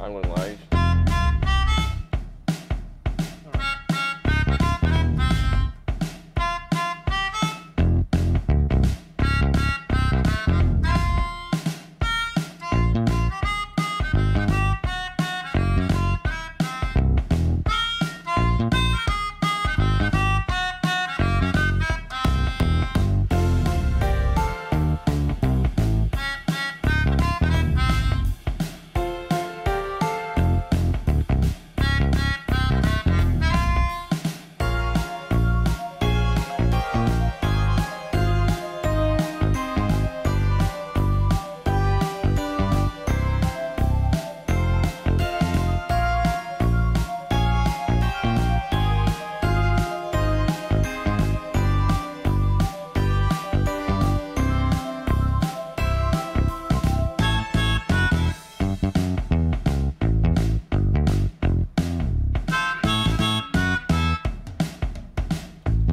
I wouldn't lie.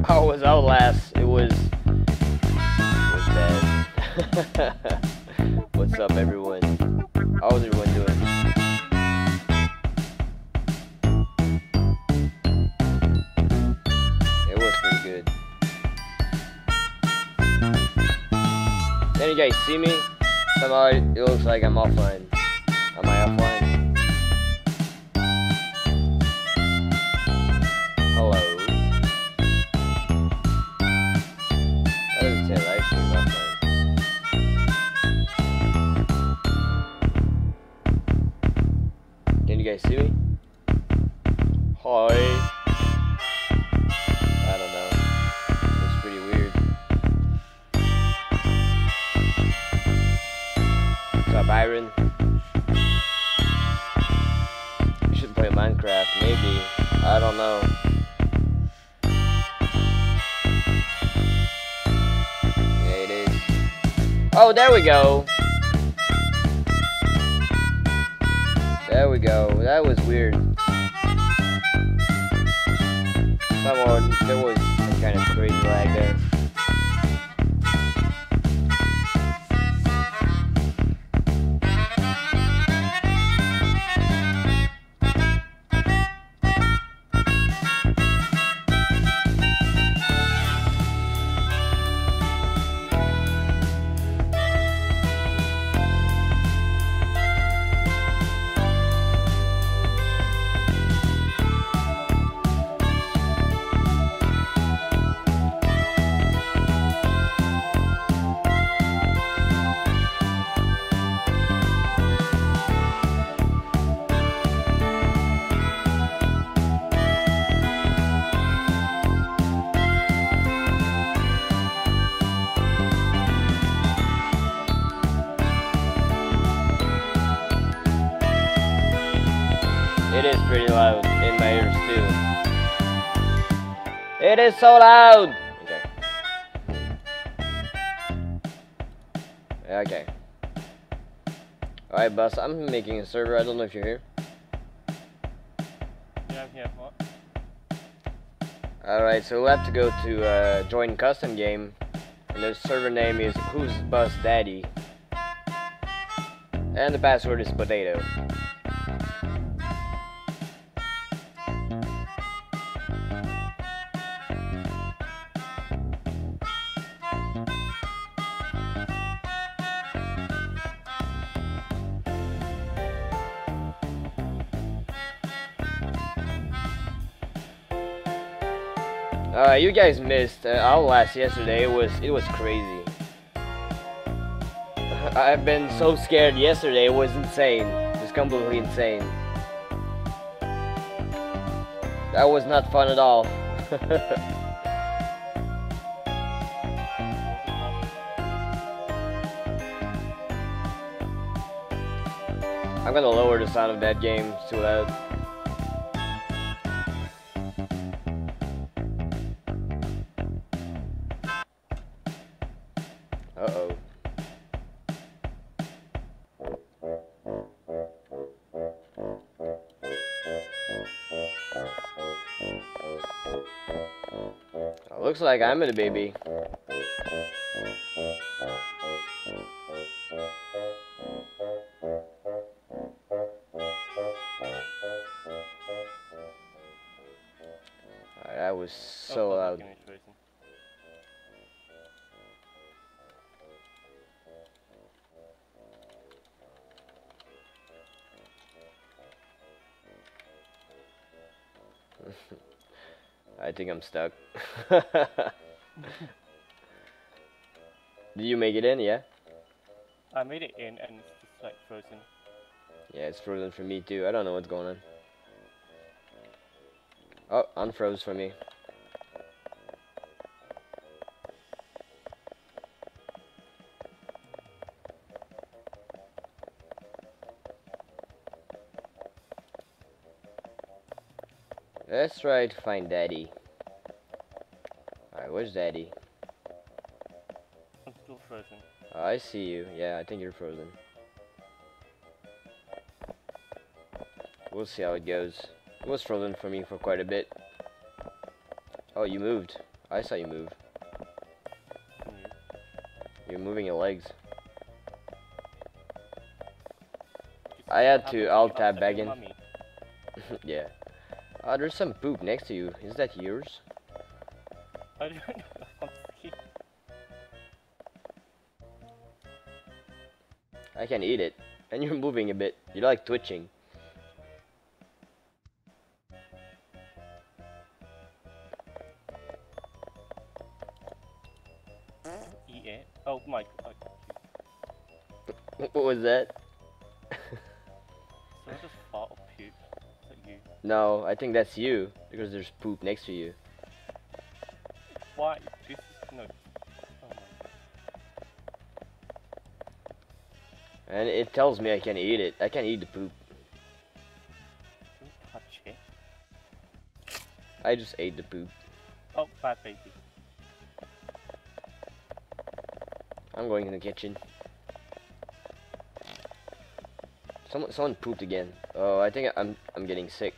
How was our last? It was bad. What's up, everyone? How's everyone doing? It was pretty good. Then you guys see me? Somehow it looks like I'm offline. Am I offline? See me? Hi. I don't know. It's pretty weird. What's up, Byron? You should play Minecraft, maybe. I don't know. Yeah, it is. Oh, there we go. There we go. That was weird. Someone, there was some kind of crazy lag there. It is pretty loud in my ears too. It is so loud! Okay. Alright, Bus, I'm making a server. I don't know if you're here. Yeah, I'm here. Alright, so we'll have to go to join custom game. And the server name is Who's Bus Daddy. And the password is potato. You guys missed our last yesterday. It was crazy. I've been so scared yesterday. It was insane. It was completely insane. That was not fun at all. I'm gonna lower the sound of that game. It's too loud. Looks like I'm the baby. was so loud. I think I'm stuck. Did you make it in, yeah? I made it in and it's just like frozen. Yeah, it's frozen for me too. I don't know what's going on. Oh, unfroze for me. Let's try to find Daddy. Alright, where's Daddy? I'm still frozen. Oh, I see you. Yeah, I think you're frozen. We'll see how it goes. It was frozen for me for quite a bit. Oh, you moved. I saw you move. You're moving your legs. I had to alt tab back in. Yeah. Oh, there's some poop next to you. Is that yours? I don't know. I can eat it. And you're moving a bit. You're like twitching. Eat it. Oh my god. What was that? Sort of fart or poop. No, I think that's you, because there's poop next to you. Why? This is no. Oh my god. And it tells me I can eat it. I can eat the poop. Don't touch it. I just ate the poop. Oh, bad baby. I'm going in the kitchen. Someone pooped again. Oh, I think I'm getting sick.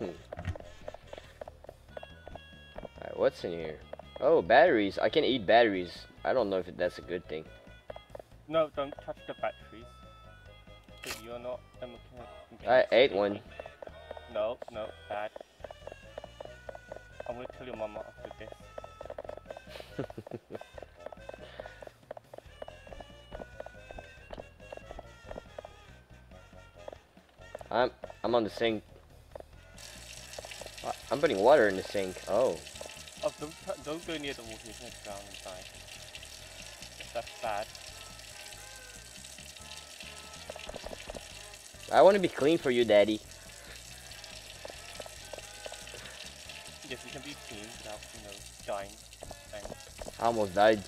Alright, what's in here? Oh, batteries. I can eat batteries. I don't know if that's a good thing. No, don't touch the batteries. You're not a mechanic. I ate one. No, no, bad. I'm gonna tell your mama after this. I'm on the sink. I'm putting water in the sink. Oh. Oh, don't go near the water. You're gonna drown and die. That's bad. I want to be clean for you, Daddy. Yes, you can be clean without, you know, dying. I almost died.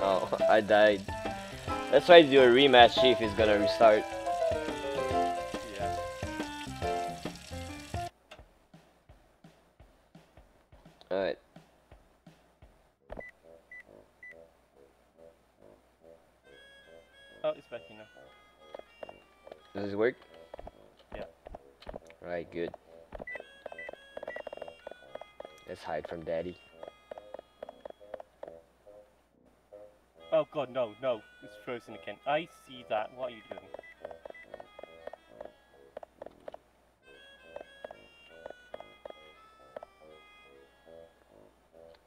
Oh, I died. Let's try to do a rematch, see if he's gonna restart. Yeah. Alright. Oh, it's back enough. Does this work? Yeah. Alright, good. Let's hide from Daddy. Oh god, no, no, it's frozen again. I see that. What are you doing?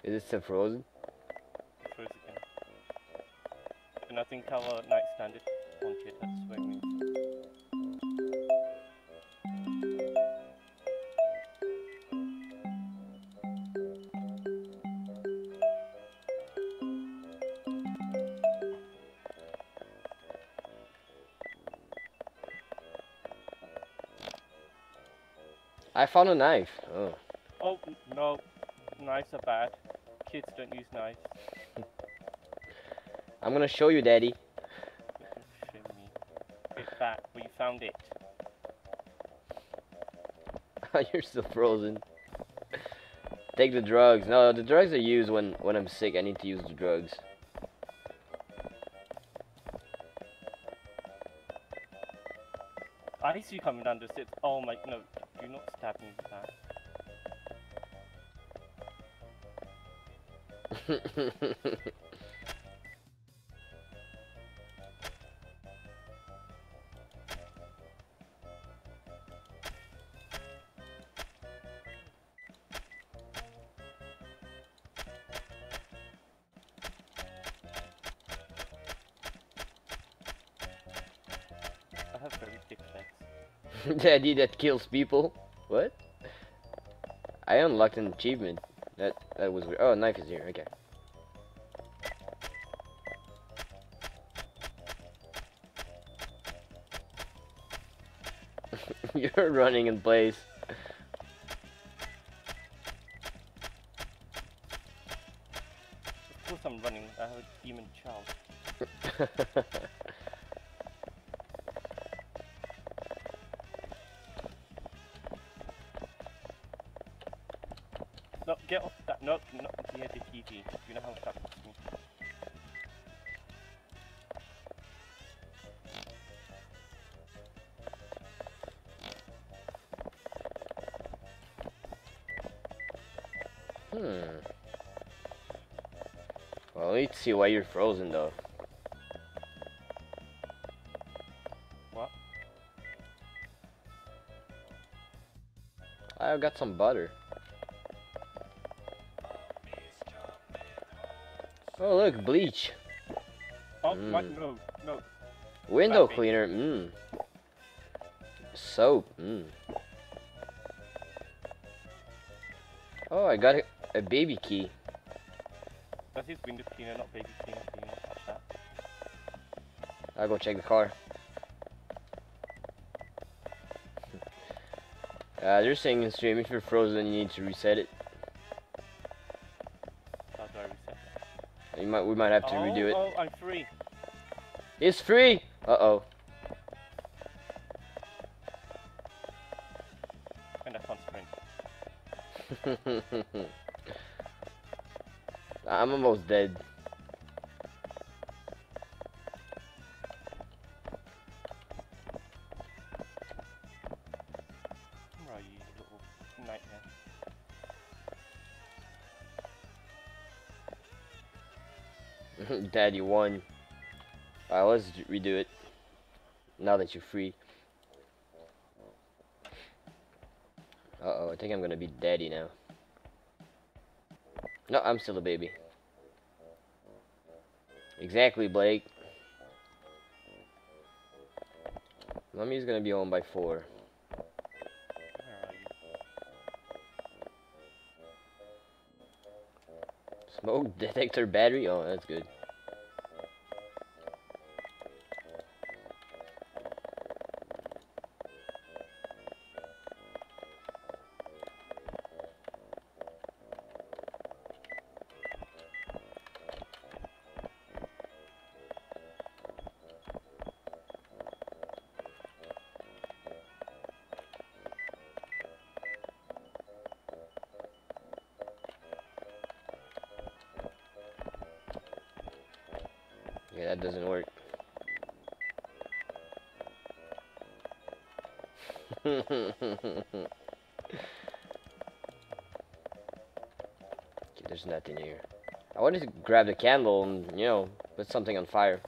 Is it still frozen? It's frozen again. And I think our night standard wanted, that's what it means. I found a knife. Oh. Oh no, knives are bad. Kids don't use knives. I'm gonna show you, Daddy. You're gonna show me. It's back, but you found it. You're still frozen. Take the drugs. No, the drugs are used when I'm sick. I need to use the drugs. I see you coming down the steps. Oh my, no, do not stab me with that. I have very thick legs. The idea that kills people? What? I unlocked an achievement. That was weird. Oh, a knife is here. Okay. You're running in place. Of course I'm running. I have a demon child. No, get off that. No, not near the TV. You know how that works. Well, let's see why you're frozen, though. What? I got some butter. Oh look, bleach. Oh what? No, no. Window cleaner. Soap. Oh, I got a baby key. That is window cleaner, not baby cleaner. I'll go check the car. They're saying in stream, if you're frozen, you need to reset it. We might have to redo it. Oh, I'm free. It's free. Uh-oh. And I can't sprint. I'm almost dead. Where are you, little nightmare? Daddy won. Alright, let's redo it. Now that you're free. Uh-oh, I think I'm gonna be daddy now. No, I'm still a baby. Exactly, Blake. Mummy's gonna be home by 4. Smoke detector battery? Oh, that's good. Yeah, that doesn't work. Okay, there's nothing here. I wanted to grab the candle and, you know, put something on fire.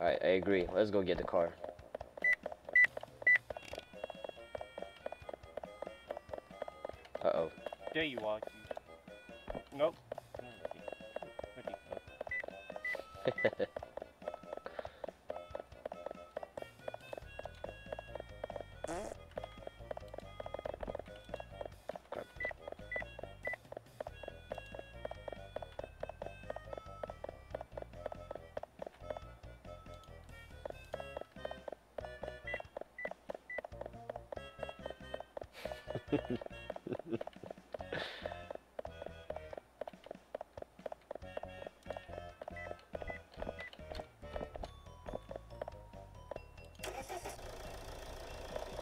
Alright, I agree. Let's go get the car. Uh-oh. There you are. Nope.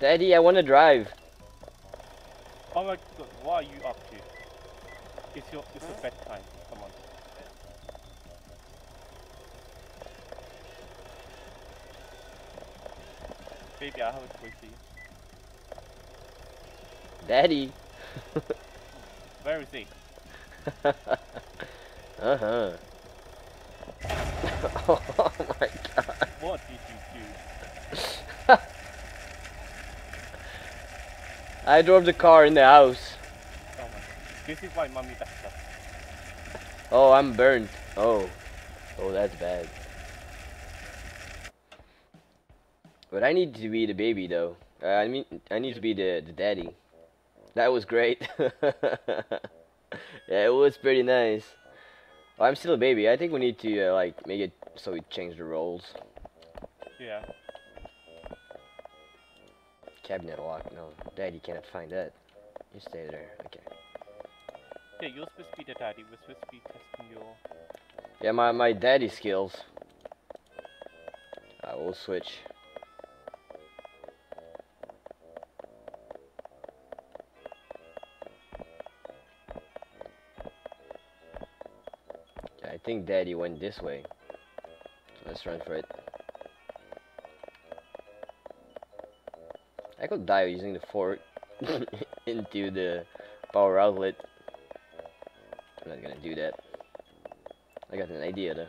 Daddy, I want to drive. Alright, good. What are you up to? It's your bedtime. Come on. Baby, I have a toy for you. Daddy! Where is he? Uh-huh. Oh my god. What did you do? I drove the car in the house. Oh my god. This is why mommy backed up. Oh, I'm burnt. Oh. Oh, that's bad. But I need to be the baby though. I mean, I need to be the daddy. That was great. Yeah, it was pretty nice. Oh, I'm still a baby. I think we need to like make it so we change the roles. Yeah. Cabinet lock. No, daddy cannot find that. You stay there. Okay. Yeah, you're supposed to be the daddy. We're supposed to be testing your. Yeah, my daddy skills. I will switch. I think daddy went this way, so let's run for it. I could die using the fork into the power outlet. I'm not gonna do that. I got an idea though.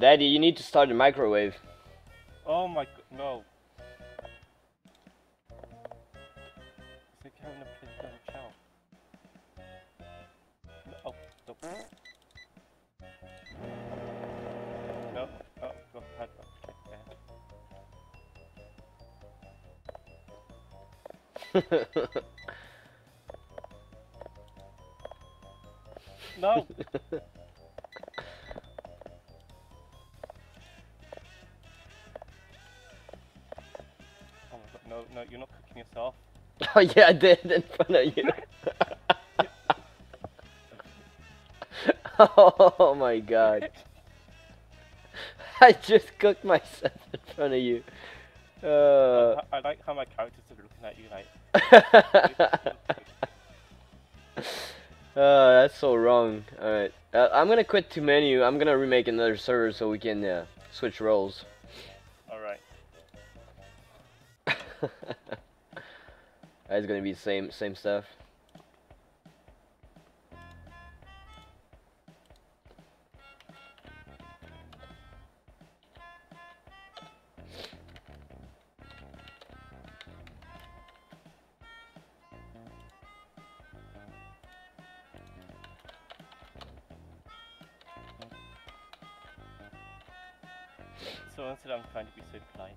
Daddy, you need to start the microwave. Oh my god, no. It's like having a place down the child. No, oh, no. No, oh, go ahead. No. No, you're not cooking yourself. Oh yeah, I did in front of you. Oh my god. I just cooked myself in front of you. I like how my characters are looking at you like... that's so wrong. Alright, I'm gonna quit the menu. I'm gonna remake another server so we can switch roles. That's gonna be the same stuff. So instead, I'm trying to be so polite.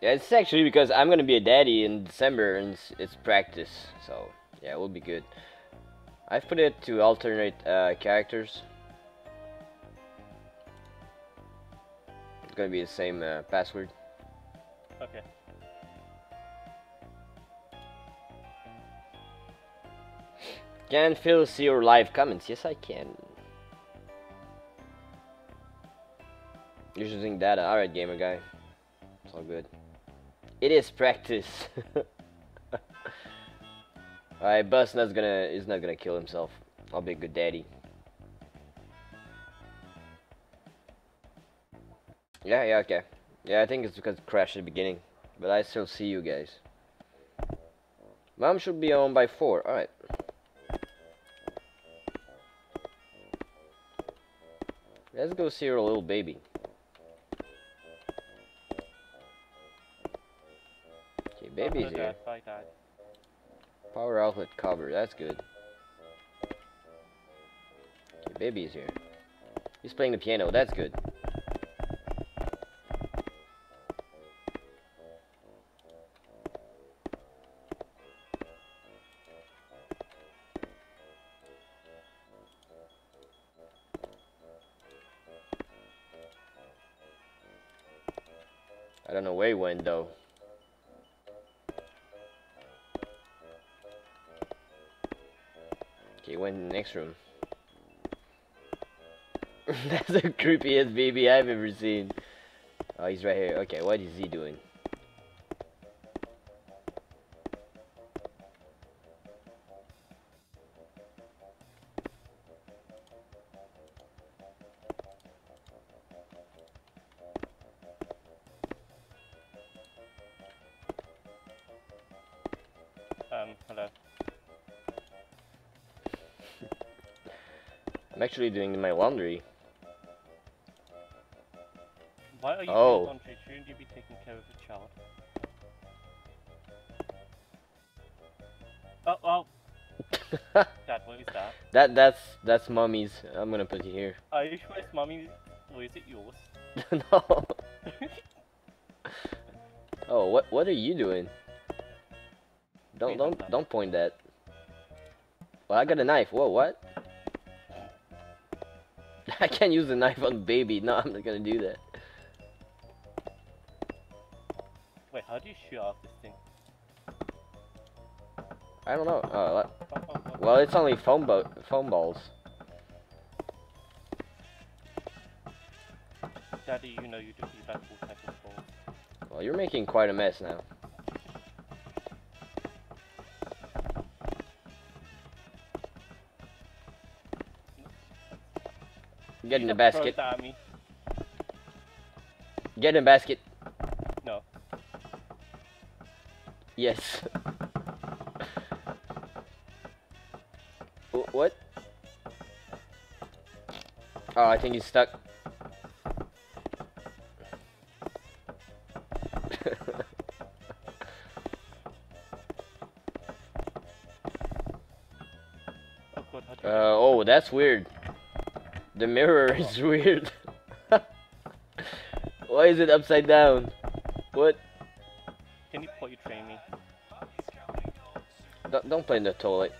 Yeah, it's actually because I'm gonna be a daddy in December and it's practice, so yeah, it will be good. I've put it to alternate characters. It's gonna be the same password. Okay. Can Phil see your live comments? Yes, I can. You're using data. Alright, gamer guy. It's all good. It is practice. Alright, Buzz is not gonna kill himself. I'll be a good daddy. Yeah, okay. Yeah, I think it's because it crashed at the beginning. But I still see you guys. Mom should be home by 4. Alright. Let's go see her little baby. Baby's here. Power outlet cover, that's good. The baby's here. He's playing the piano, that's good. I don't know where he went though. Okay, went in the next room. That's the creepiest baby I've ever seen. Oh, he's right here. Okay, what is he doing? Hello. I'm actually doing my laundry. Why are you doing laundry? Shouldn't you be taking care of a child? Oh, oh. Dad, what is that? That's mommy's. I'm gonna put it here. Are you sure it's mommy's or is it yours? No. Oh, what are you doing? Don't point that. Well, I got a knife. Whoa, what? I can't use the knife on baby. No, I'm not gonna do that. Wait, how do you shoot off this thing? I don't know. Oh, well, it's only foam balls. Daddy, you know you don't use that full type of balls. Well, you're making quite a mess now. Get in the basket. Get in the basket. No. Yes. What? Oh, I think he's stuck. Oh, that's weird. The mirror is weird. Why is it upside down? What? Can you portray me? Don't play in the toilet.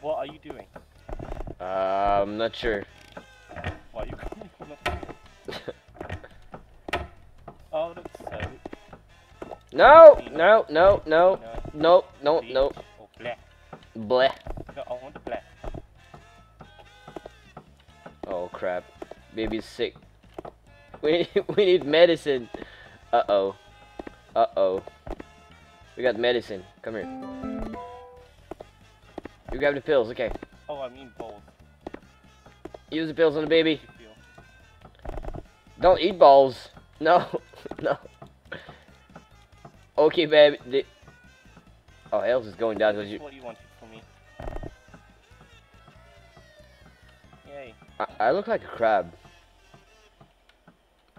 What are you doing? I'm not sure. Why are you No. Bleh. No, I want the bleh. Oh crap. Baby's sick. We need medicine. Uh-oh. Uh-oh. We got medicine. Come here. You grab the pills, okay. Oh, I mean balls. Use the pills on the baby. Don't eat balls. No. No. Okay, baby. Oh, Elves is going down. That's what you wanted from me. Yay. I look like a crab.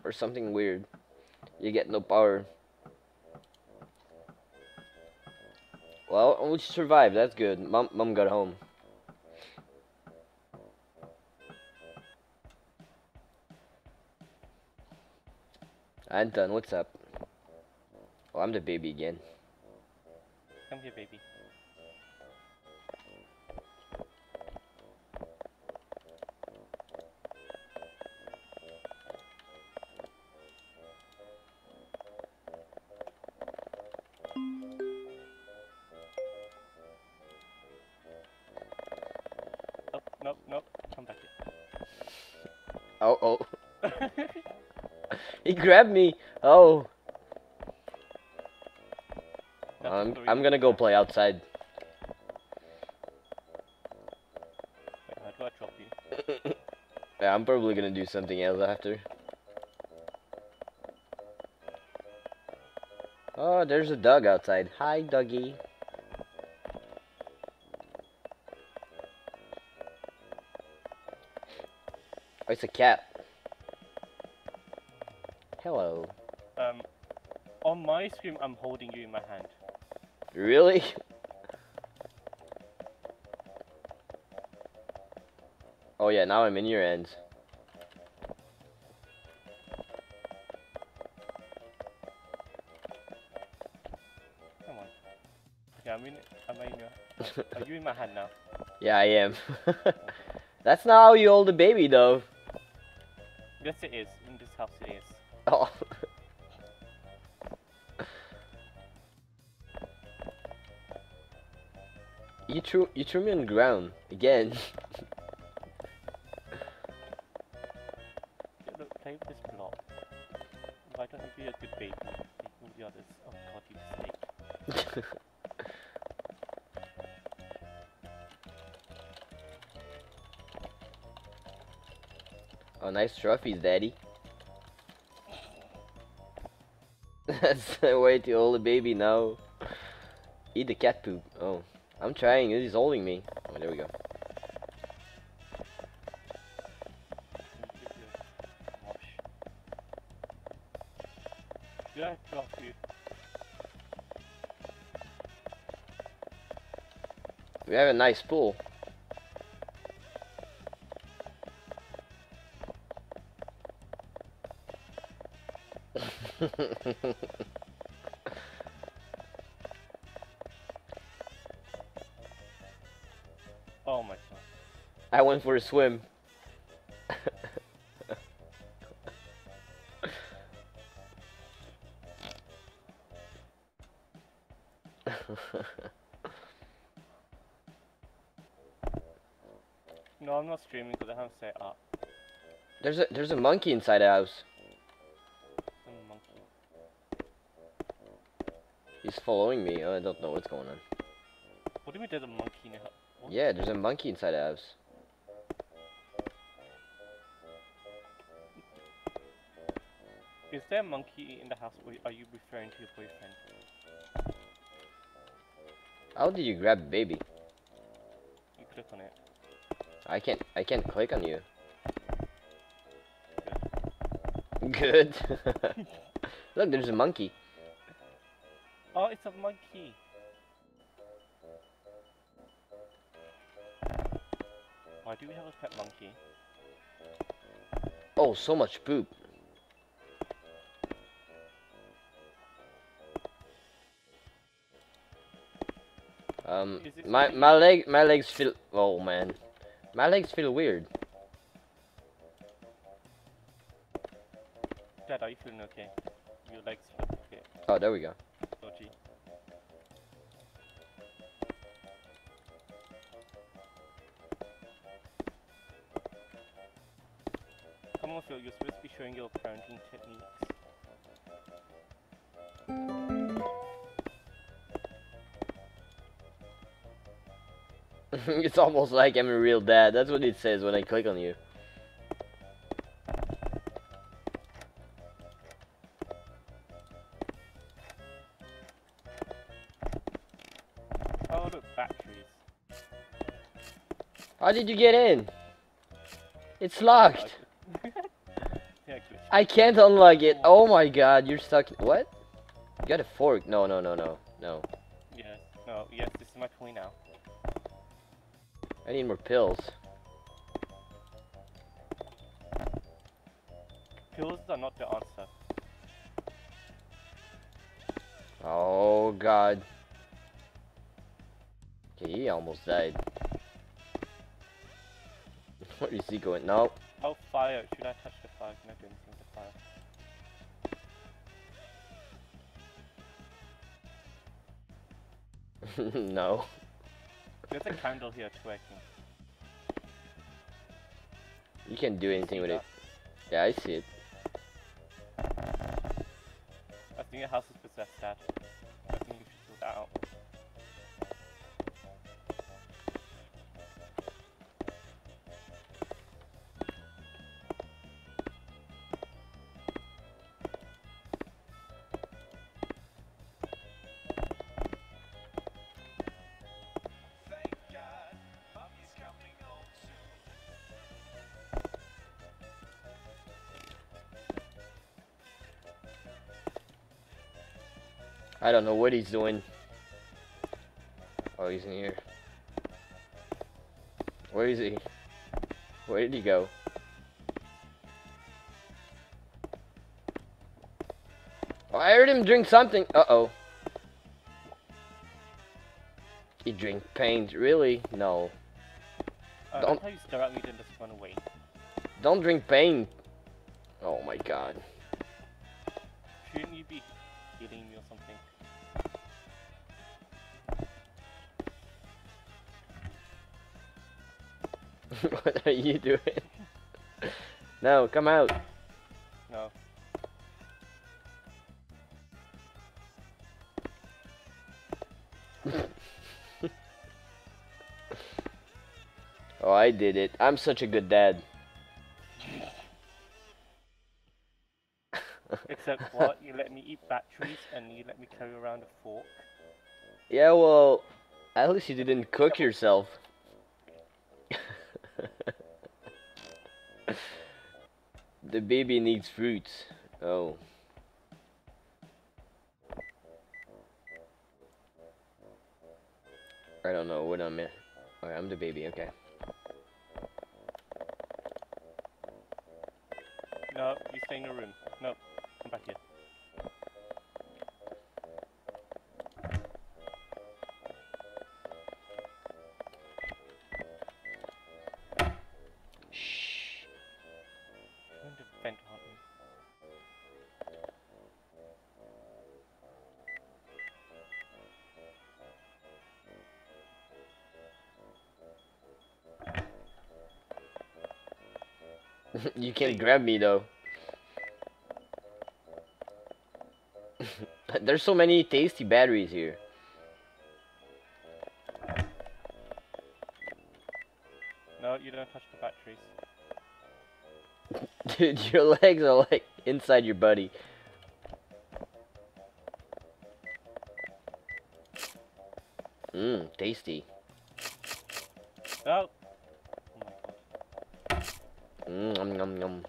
Or something weird. You get no power. Well, we survived. That's good. Mom got home. Anton, what's up? Oh, I'm the baby again. Come here, baby. Oh, nope, nope. Come back here. Oh, oh. He grabbed me. Oh. I'm gonna go play outside. Wait, how do I drop you? Yeah, I'm probably gonna do something else after. Oh, there's a dog outside. Hi, doggy. Oh, it's a cat. Hello. On my stream, I'm holding you in my hand. Really? Oh yeah, now I'm in your end. Come on. Yeah, I'm in your hand. Are you in my hand now? Yeah, I am. That's not how you hold a baby, though. Yes, it is. In this house, it is. Oh. You threw me on the ground again. Look, play with this block. Why don't you be a good baby? Take all the others. Oh god, you snake. Oh, nice trophies, daddy. That's the way to hold a baby now. Eat the cat poop. Oh. I'm trying, it is holding me. Oh, there we go. Yeah, I dropped you. We have a nice pool. Oh my god. I went for a swim. No, I'm not streaming because I haven't set up. There's a monkey inside the house. A monkey. He's following me. I don't know what's going on. What do you mean there's a monkey in the house? Yeah, there's a monkey inside the house. Is there a monkey in the house, or are you referring to your boyfriend? How did you grab baby? You click on it. I can't click on you. Good. Good. Look, there's a monkey. Oh, it's a monkey. Why do we have a pet monkey? Oh, so much poop. My legs feel, oh man. My legs feel weird. Dad, are you feeling okay? Your legs feel okay. Oh, there we go. Dodgy. Phil, you're supposed to be showing your parenting techniques. It's almost like I'm a real dad. That's what it says when I click on you. Oh, look, batteries. How did you get in? It's locked. I can't unlock it. Oh my god, you're stuck. What? You got a fork. No, no, no, no, no. Yeah, no, yes, this is my point now. I need more pills. Pills are not the answer. Oh god. He almost died. Where is he going? No. Oh, fire. Should I touch the fire? Can I do anything with the fire? No. There's a candle here twerking. You can't do anything with it. Yeah, I see it. I think your house is possessed, Dad. I think you should sort that out. I don't know what he's doing. Oh, he's in here. Where is he? Where did he go? Oh, I heard him drink something. Uh-oh. He drink paint. Really? No. Don't directly just run away. Don't drink paint. Oh my god. Shouldn't you be healing me or something? What are you doing? No, come out. No. Oh, I did it. I'm such a good dad. Except what? You let me eat batteries and you let me carry around a fork. Yeah, well, at least you didn't cook yourself. The baby needs fruits. Oh. I don't know what I'm in. Alright, I'm the baby, okay. No, you stay in your room. No, come back here. You can't grab me though. There's so many tasty batteries here. No, you don't touch the batteries. Dude, your legs are like inside your body. Mmm, tasty. Oh. Nom, nom, nom.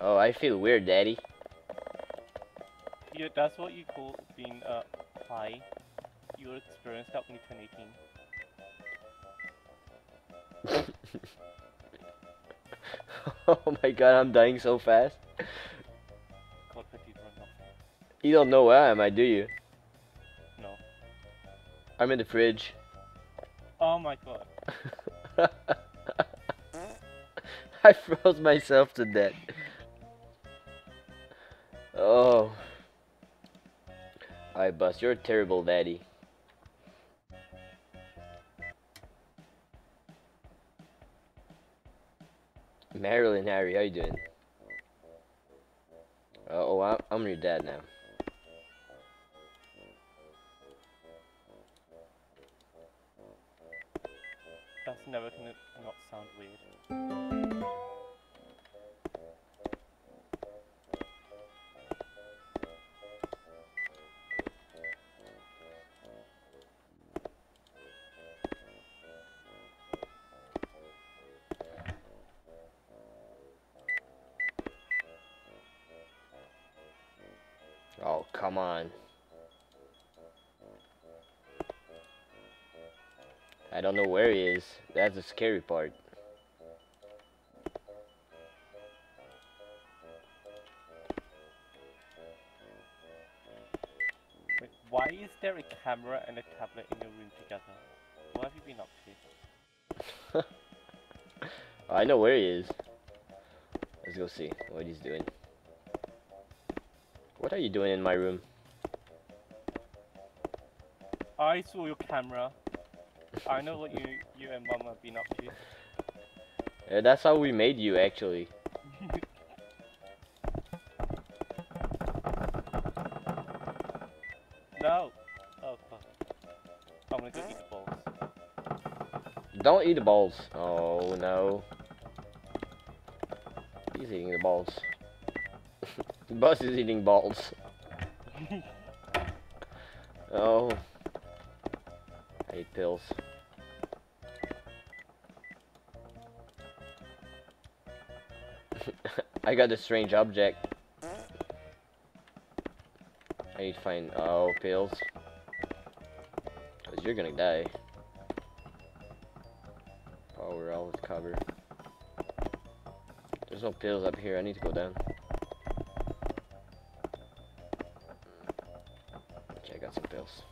Oh, I feel weird, Daddy. Yeah, that's what you call being high. You'll experience that when you turn 18. Oh my god, I'm dying so fast. God, you don't know where I am, do you? No. I'm in the fridge. Oh my god. I froze myself to death. Oh. Alright, Buzz, you're a terrible daddy. Marilyn, Harry, how you doing? Oh, I'm your dad now. That's never gonna not sound weird. Oh, come on. I don't know where he is. That's the scary part. Wait, why is there a camera and a tablet in your room together? What have you been up to? I know where he is. Let's go see what he's doing. What are you doing in my room? I saw your camera. I know what you and Mama have been up to. Yeah, that's how we made you, actually. No. Oh fuck. I'm gonna go eat the balls. Don't eat the balls. Oh no. He's eating the balls. Buzz is eating balls. Oh. I hate pills. I got a strange object. I need to find, oh, pills. Because you're gonna die. Oh, we're all with cover. There's no pills up here, I need to go down. Okay, I got some pills.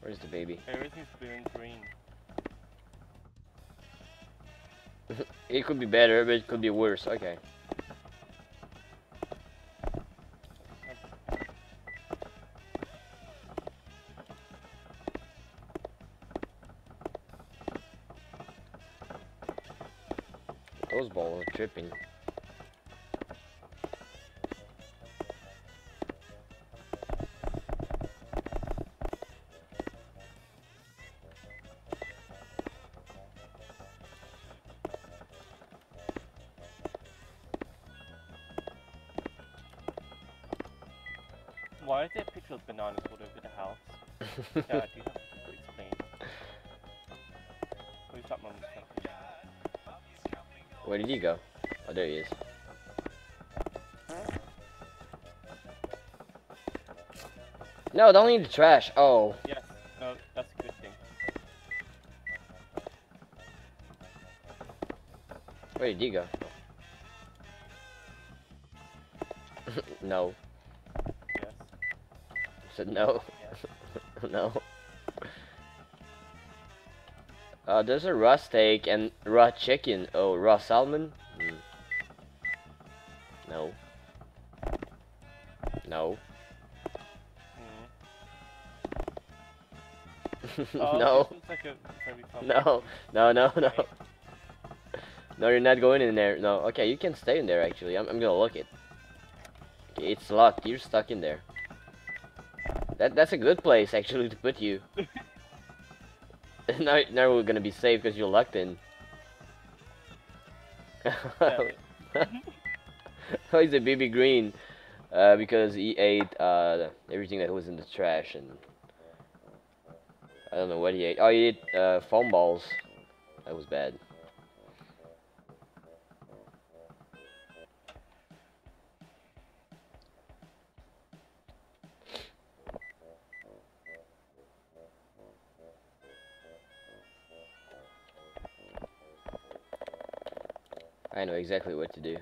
Where's the baby? Everything's been green. It could be better, but it could be worse. Okay. Those balls are tripping. Why is there a picture of bananas all over the house? Yeah, I do have to explain. Where's that mom's stuff? Where did he go? Oh, there he is. No, don't leave the trash. Oh. Yes, no, that's a good thing. Where did he go? No. Said no. No. There's a raw steak and raw chicken. Oh, raw salmon? Mm. No. No. Mm. No. Like a no. No, no, no. No, you're not going in there. No. Okay, you can stay in there actually. I'm gonna lock it. It's locked. You're stuck in there. That's a good place actually to put you. now we're gonna be safe because you're locked in. Oh, he's a baby green, because he ate everything that was in the trash and I don't know what he ate. Oh, he ate foam balls. That was bad. I know exactly what to do.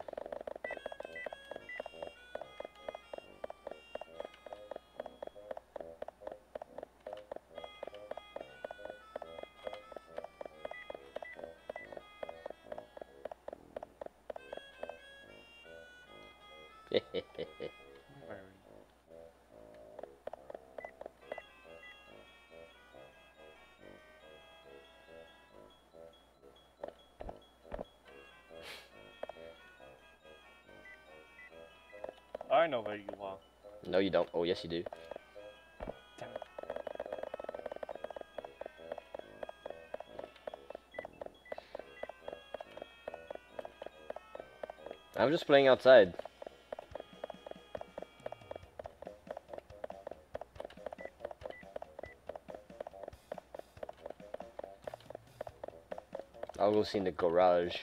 I know where you are. No, you don't. Oh, yes, you do. Damn it. I'm just playing outside. I'll go see in the garage.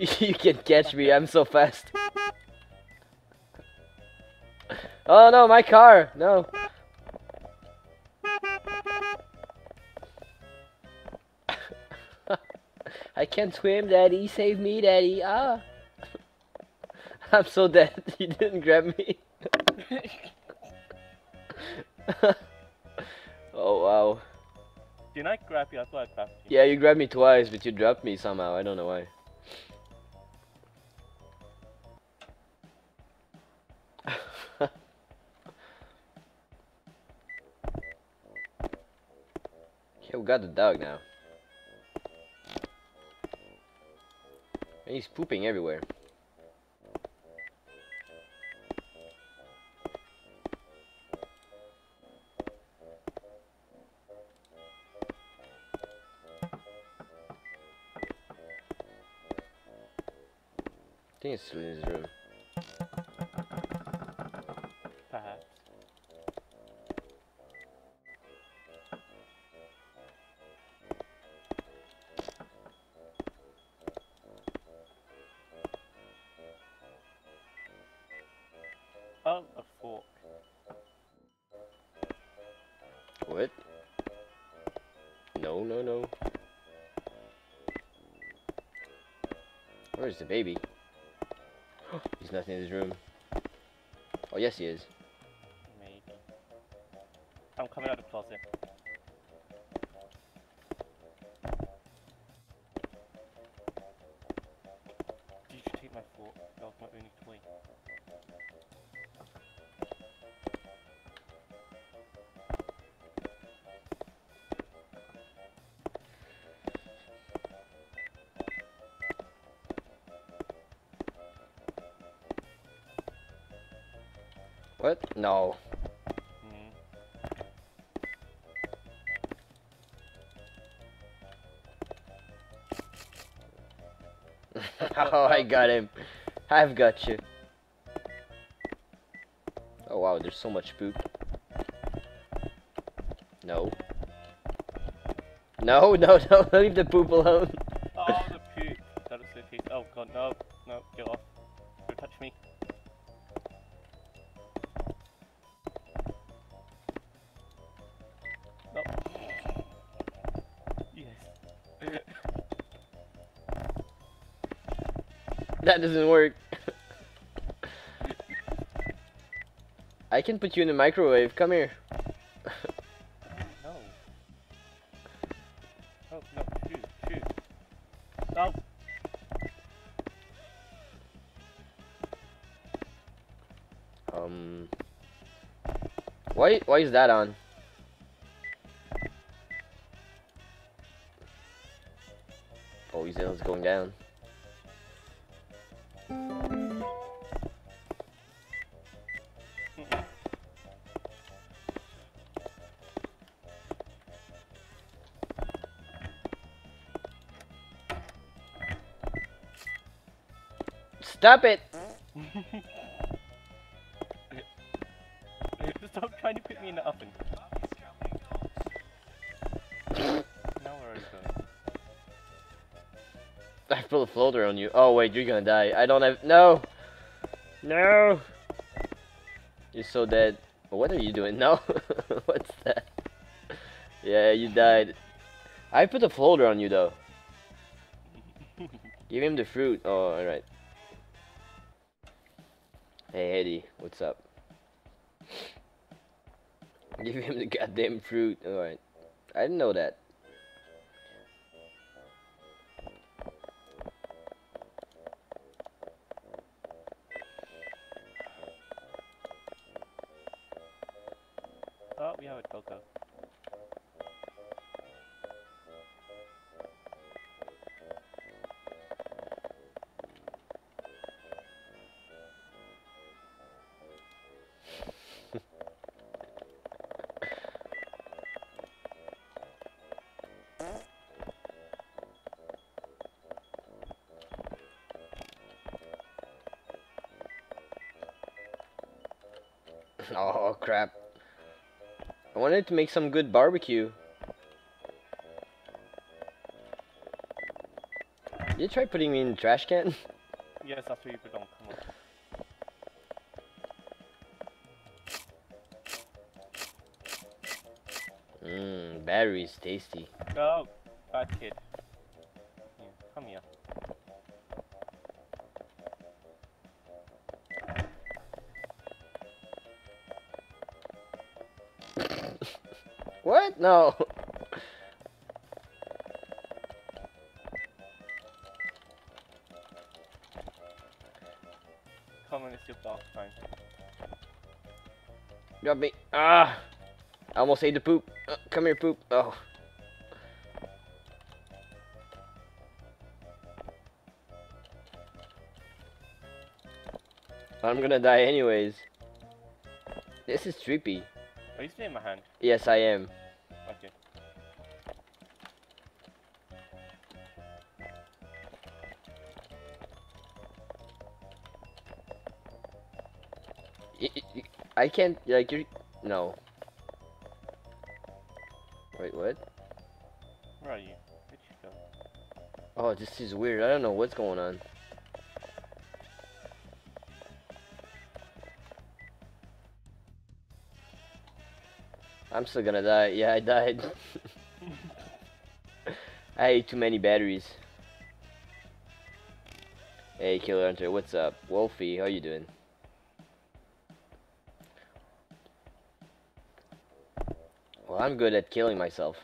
You can't catch me, I'm so fast. Oh no, my car! No. I can't swim, Daddy. Save me, Daddy. Ah. I'm so dead. You didn't grab me. Oh wow. Didn't I grab you? I thought I grabbed you. Yeah, you grabbed me twice, but you dropped me somehow. I don't know why. We got the dog now. And he's pooping everywhere. think it's still in his room. Perhaps. Oh, a fork. What? No, no, no. Where's the baby? He's not in his room. Oh, yes, he is. Maybe. I'm coming out of the closet. Did you take my fork? That was my only toy. What? No. Oh, I got him. I've got you. Oh wow, there's so much poop. No. No, no, no, leave the poop alone. Oh, the poop. That is so tasty. Oh god, no, no, get off. Don't touch me. That doesn't work. I can put you in the microwave. Come here. No. Oh no! Shoot! Shoot! Stop! Why is that on? Oh, he's going down. Stop it! Stop trying to put me in the oven. Now where are you going? I put a floater on you. Oh wait, you're gonna die. I don't have... No! No! You're so dead. What are you doing? No! What's that? Yeah, you died. I put a floater on you though. Give him the fruit. Oh, alright. Hey Eddie, what's up? Give him the goddamn fruit. Alright. I didn't know that. Oh, we have a cocoa. Oh crap. I wanted to make some good barbecue. Did you try putting me in the trash can? Yes, that's what you put on. Come on. Berries, tasty. Oh, bad kid. Yeah, come here. What? No. Come on, it's your dark time. Drop me. Ah! I almost ate the poop. Come here, poop. Oh. I'm gonna die anyways. This is trippy. Are you still in my hand? Yes, I am. Okay. I can't, like, you're, no. Wait, what? Where are you? Where'd you go? Oh, this is weird. I don't know what's going on. I'm still gonna die. Yeah, I died. I ate too many batteries. Hey, Killer Hunter, what's up? Wolfie, how you doing? Well, I'm good at killing myself.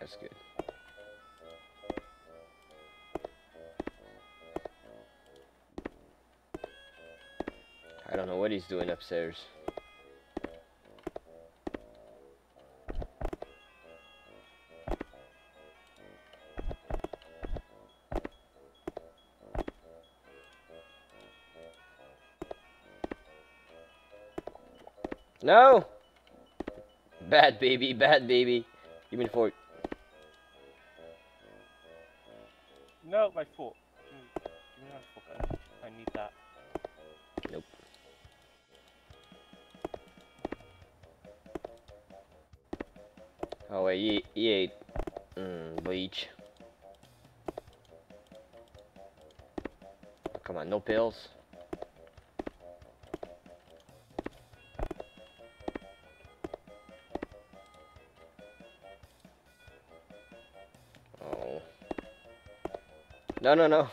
That's good. I don't know what he's doing upstairs. No! Bad baby, bad baby. Give me the fork. No, my fork. Give me my fork. I need that. Nope. Oh wait, he ate bleach. Come on, no pills. No, no, no.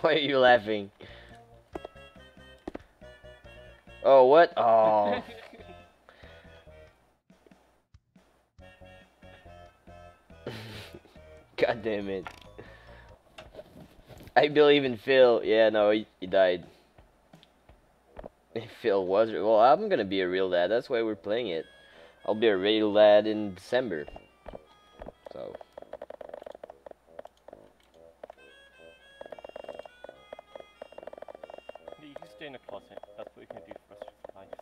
Why are you laughing? Oh, what? Oh. God damn it. I believe in Phil. Yeah, no, he died. If Phil was... Well, I'm gonna be a real dad. That's why we're playing it. I'll be a real dad in December. So... You can stay in the closet. That's what you can do for us for life.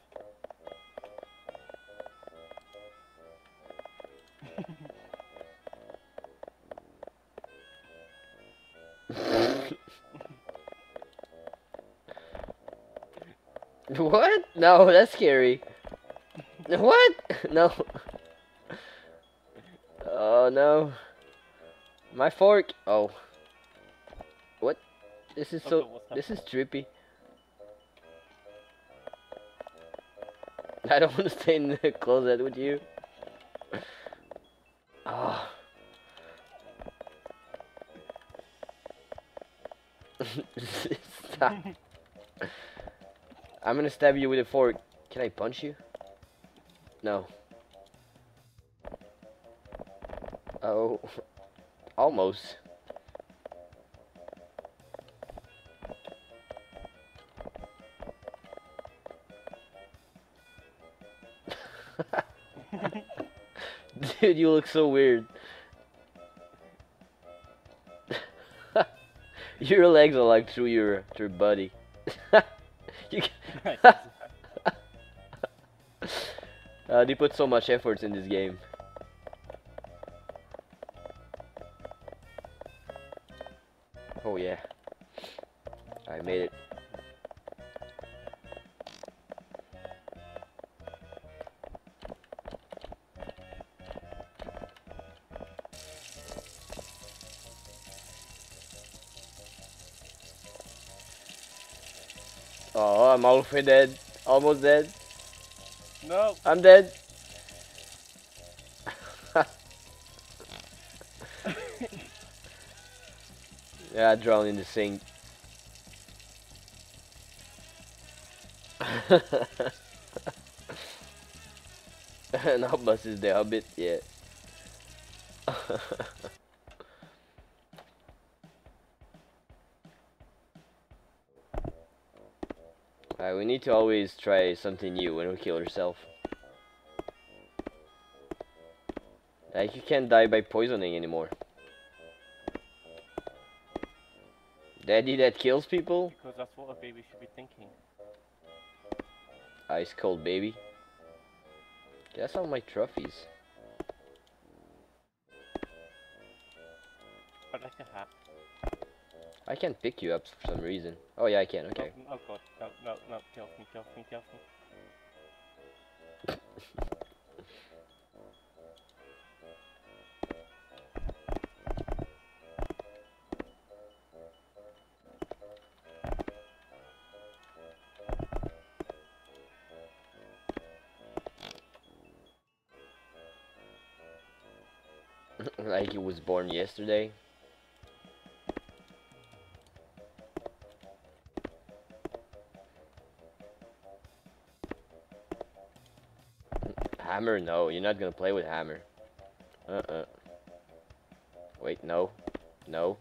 What? No, that's scary. What? No. Oh no. My fork. Oh. What? This is so. This is trippy. I don't want to stay in the closet with you. Oh. Stop. I'm gonna stab you with a fork. Can I punch you? No. Oh. Almost. Dude, you look so weird. Your legs are like through your body. You they put so much effort in this game. Oh yeah, I made it. Oh, I'm almost dead. Almost dead. No. I'm dead. Yeah, I drowned in the sink. And how bus is the Hobbit? Yeah. Alright, we need to always try something new when we kill ourselves. Like, you can't die by poisoning anymore. Daddy that kills people? Because that's what a baby should be thinking. Ice cold baby. That's all my trophies. I'd like a hat. I can't pick you up for some reason. Oh yeah, I can, okay. Oh god, no, no, no, kill me. Like he was born yesterday. Hammer? No, you're not gonna play with hammer. Wait, no. No.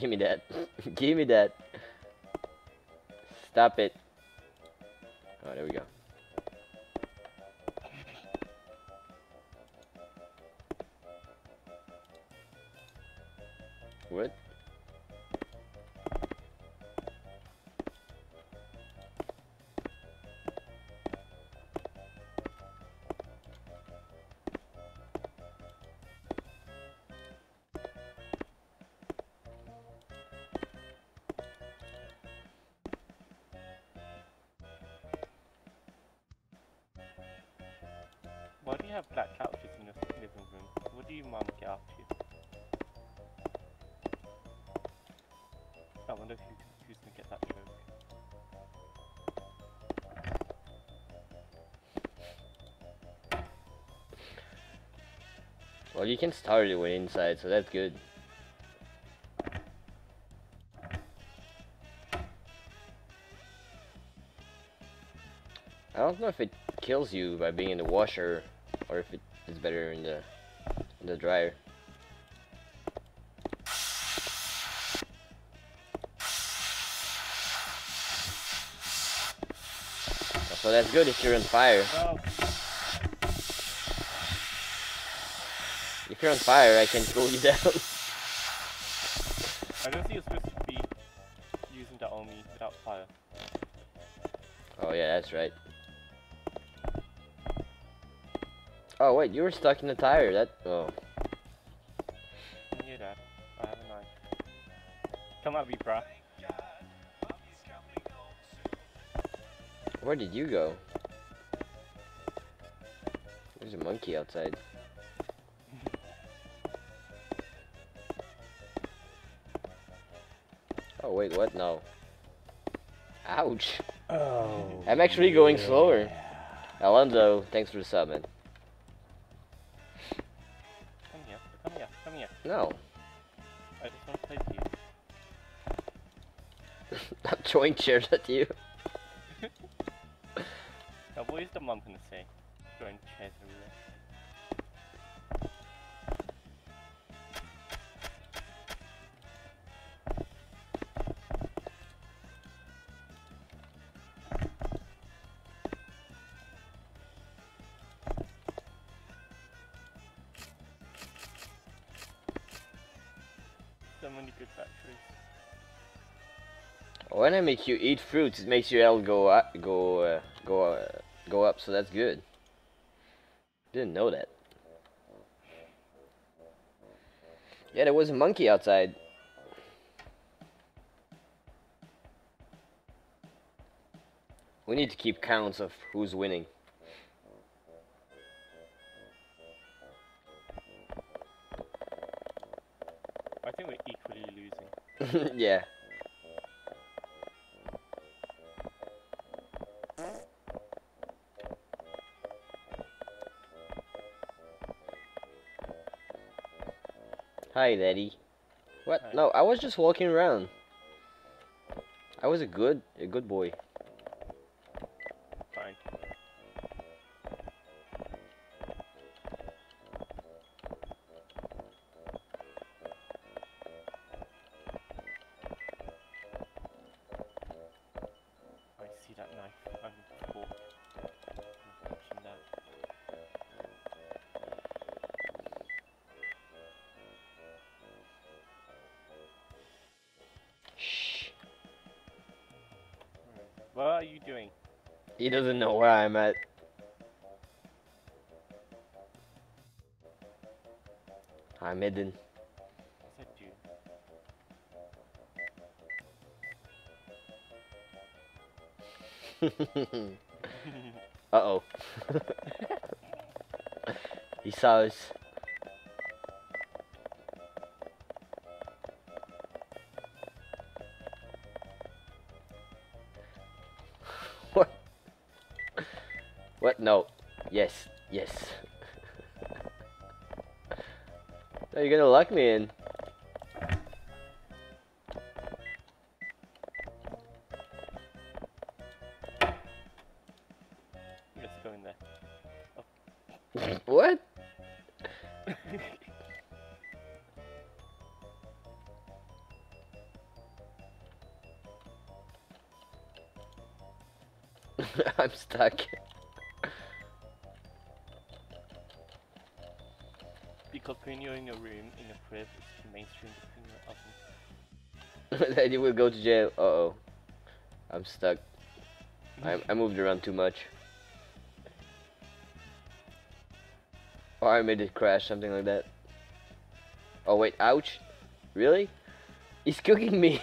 Give me that. Give me that. Stop it. Oh, there we go. What? Why do you have black couches in your living room? What do you mum get up to? I wonder if you can confuse me and get that joke. Well, you can start it when inside, so that's good. I don't know if it kills you by being in the washer, or if it is better in the dryer. So that's good if you're on fire. Oh. If you're on fire, I can cool you down. I don't think you're supposed to be using that on me without fire. Oh yeah, that's right. Oh wait, you were stuck in the tire. That oh. I knew that. I have a knife. Come at me, bruh. Where did you go? There's a monkey outside. Oh wait, what? No. Ouch. Oh, I'm actually going slower. Alonzo, thanks for the sub, man. Come here, come here, come here. No. I just want to play with you. I'm throwing chairs at you. Now, what is the mum gonna say? Throwing chairs everywhere. So many good factories. When I make you eat fruits, it makes your L go up, go up, so that's good. Didn't know that. Yeah, there was a monkey outside. We need to keep counts of who's winning. I think we're equally losing. Yeah. Hi, Daddy. What? Hi. No, I was just walking around. I was a good boy. Fine. I see What are you doing? He doesn't know where I'm at. I'm hidden. Uh-oh. He saw us. What? What? No. Yes. Yes. No, you're gonna lock me in. Let's go in there. Oh. What? I'm stuck. Because when you're in a room, in a crib, it's the mainstream between your oven. Then you will go to jail. Uh oh. I'm stuck. I moved around too much. Or I made it crash, something like that. Oh wait, ouch. Really? He's cooking me.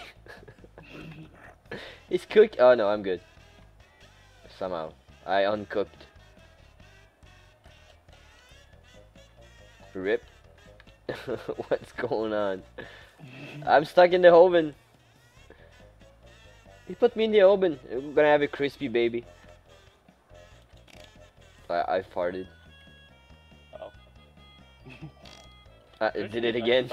He's cook. Oh no, I'm good. Somehow. I uncooked. Rip. What's going on? I'm stuck in the oven. He put me in the oven. I'm gonna have a crispy baby. I farted. Oh. I did it again.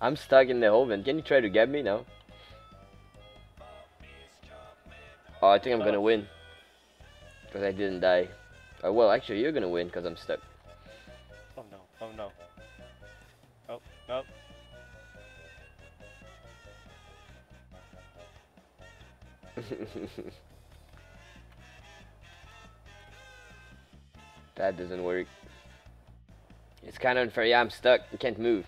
I'm stuck in the oven. Can you try to get me now? Oh, I think I'm gonna win. Because I didn't die. Oh, well, actually, you're gonna win because I'm stuck. Oh no, oh no. Oh, no. That doesn't work. It's kind of unfair. Yeah, I'm stuck. I can't move.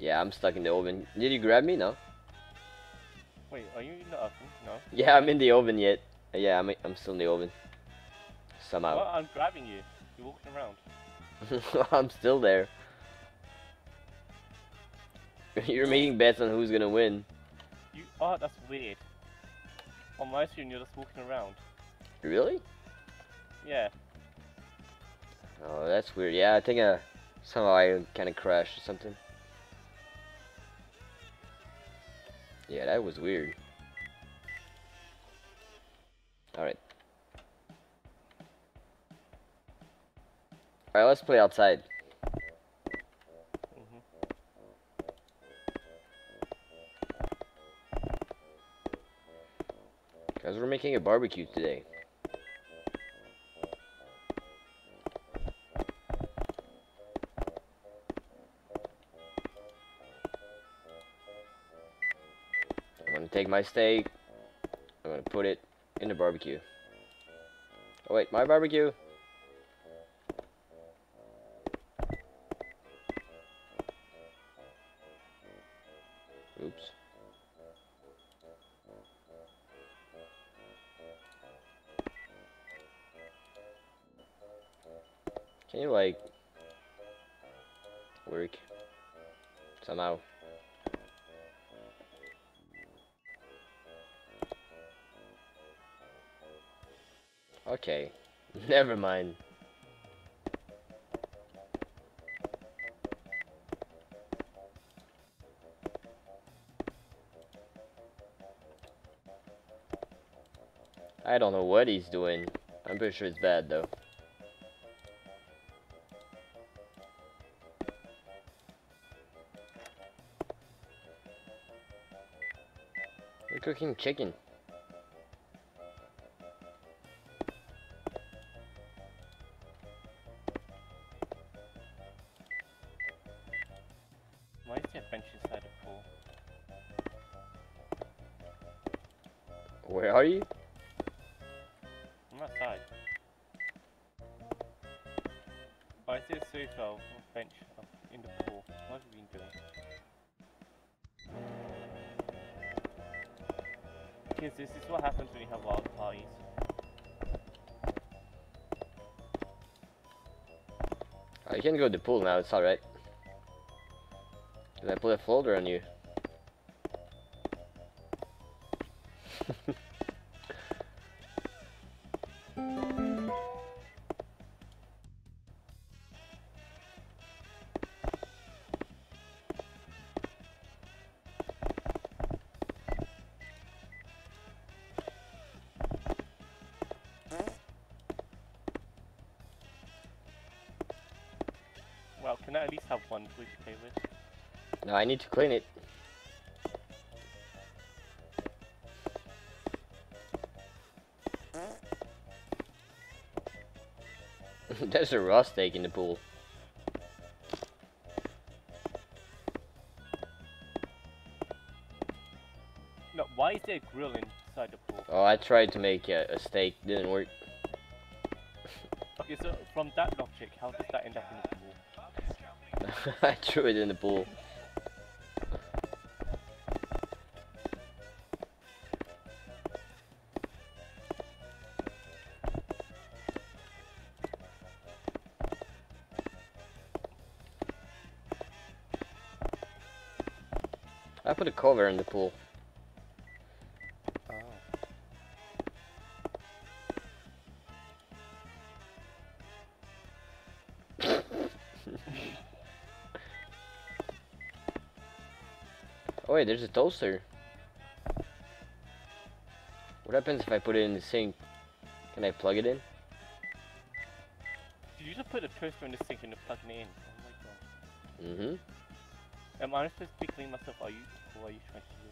Yeah, I'm stuck in the oven. Did you grab me? No. Wait, are you in the oven? No. Yeah, I'm in the oven yet. Yeah, I'm still in the oven. Somehow. Well, I'm grabbing you. You're walking around. I'm still there. You're making bets on who's gonna win. You are? That's weird. On my stream, you're just walking around. Really? Yeah. Oh, that's weird. Yeah, I think somehow I kind of crashed or something. Yeah, that was weird. Alright. Alright, let's play outside. Because we're making a barbecue today. I'm gonna take my steak. I'm gonna put it in the barbecue. Oh wait, my barbecue. Oops. Can you like work somehow? Okay, never mind. I don't know what he's doing. I'm pretty sure it's bad though. We're cooking chicken. Where are you? I'm outside. Oh, I see a sofa on the bench in the pool. What have you been doing? Kids, this is what happens when you have wild parties. Oh, you can go to the pool now, it's alright. Did I put a folder on you? Well, can I at least have one toy to play with? No, I need to clean it. There's a raw steak in the pool. No, why is there a grill inside the pool? Oh, I tried to make a steak, didn't work. Okay, so from that logic, how does that end up in the pool? I threw it in the pool. I put a cover in the pool. Oh. Oh wait, there's a toaster. What happens if I put it in the sink? Can I plug it in? Did you just put a toaster in the sink and plug it in? Oh my god. Mm-hmm. Am I supposed to be cleaning myself? Are you? What are you trying to do?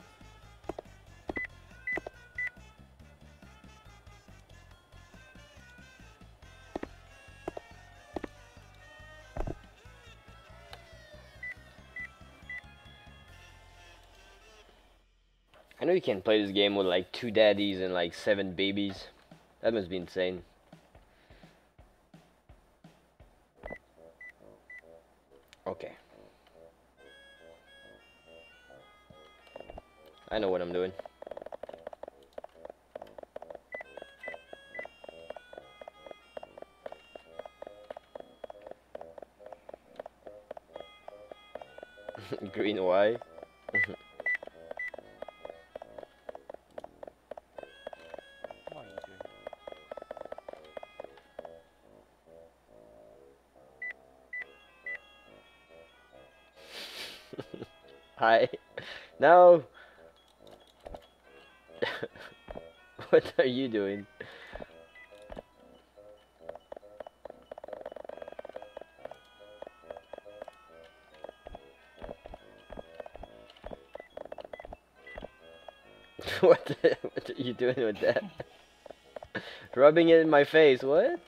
I know you can play this game with like 2 daddies and like 7 babies. That must be insane. Okay. I know what I'm doing. Green, why? Hi. No. What are you doing? What are you doing with that? Rubbing it in my face. What?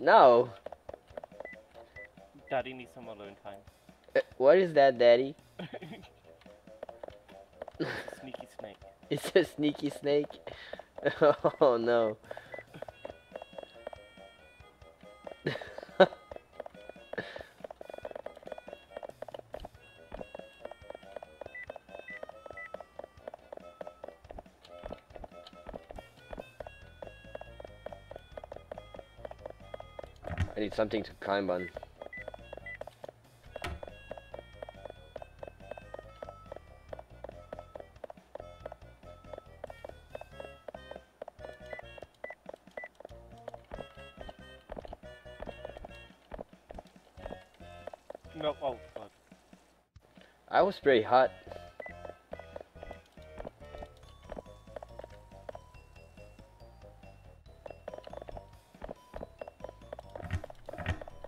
No. Daddy needs some alone time. What is that, Daddy? It's a sneaky snake. It's a sneaky snake? Oh no. I need something to climb on. No, oh god. I was pretty hot.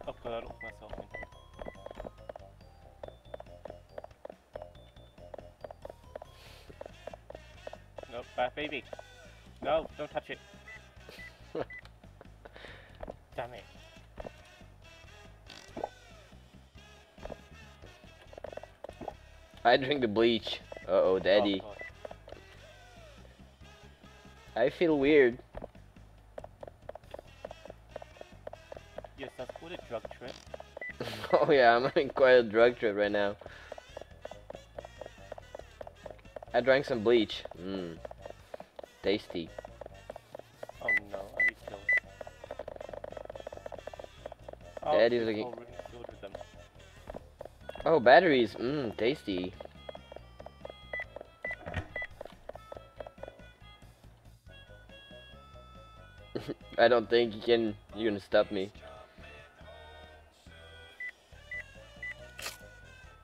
Oh god, I locked myself in. No, bad baby. No, don't touch it. Damn it. I drink the bleach. Uh-oh, Daddy. Oh, I feel weird. Yes, that's what a drug trip. Oh yeah, I'm having quite a drug trip right now. I drank some bleach. Mmm. Tasty. Oh no, I need pills. Oh, Daddy's looking. Oh, batteries. Mmm, tasty. I don't think you can. You're gonna stop me.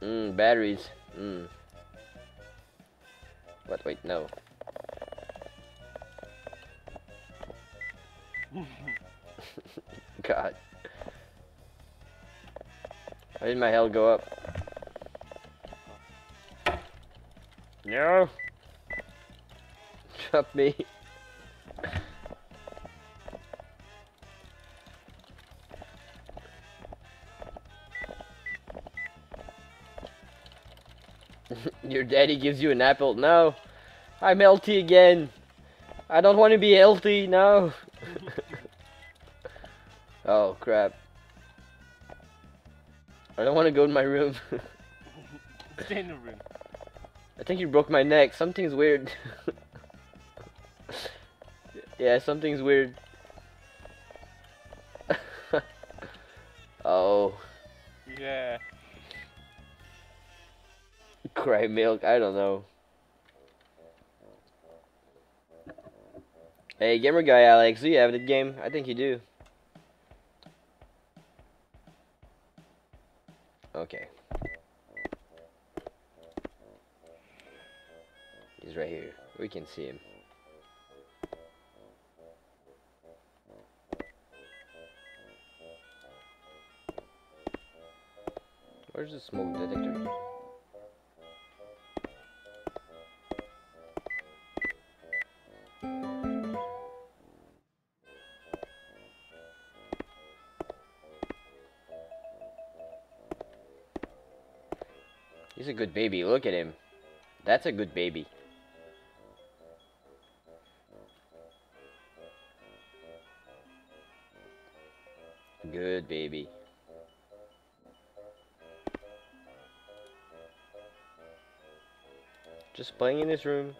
Mmm, batteries. Mmm. What? Wait, no. God. How did my health go up? No. Drop me. Your daddy gives you an apple. No, I'm healthy again. I don't want to be healthy. No. Oh crap, I don't want to go in my room. Stay in the room. I think you broke my neck. Something's weird. Yeah, something's weird. Oh yeah. Cry milk, I don't know. Hey, gamer guy Alex, do you have the game? I think you do. Okay. He's right here. We can see him. Where's the smoke detector? He's a good baby, look at him. That's a good baby. Good baby. Just playing in this room.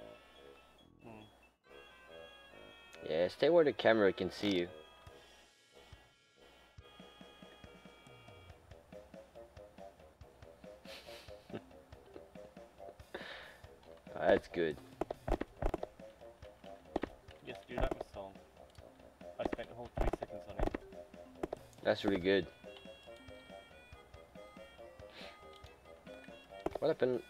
Yeah, stay where the camera can see you. That's good. Yes, do that with song. I spent the whole 3 seconds on it. That's really good. What happened?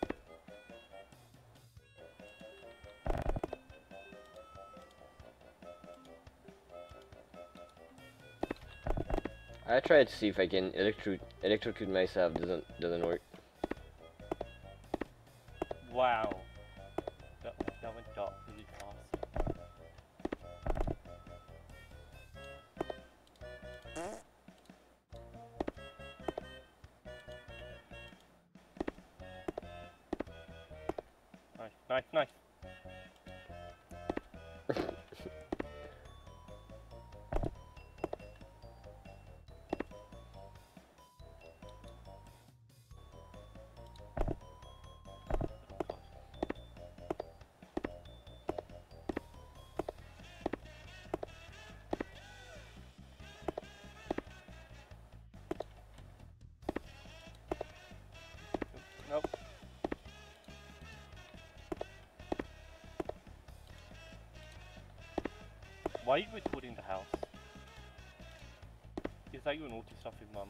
I tried to see if I can electrocute myself. Doesn't work. Wow. That went dark really fast. Nice. Why are you recording the house? Is that you and all your stuff with mum?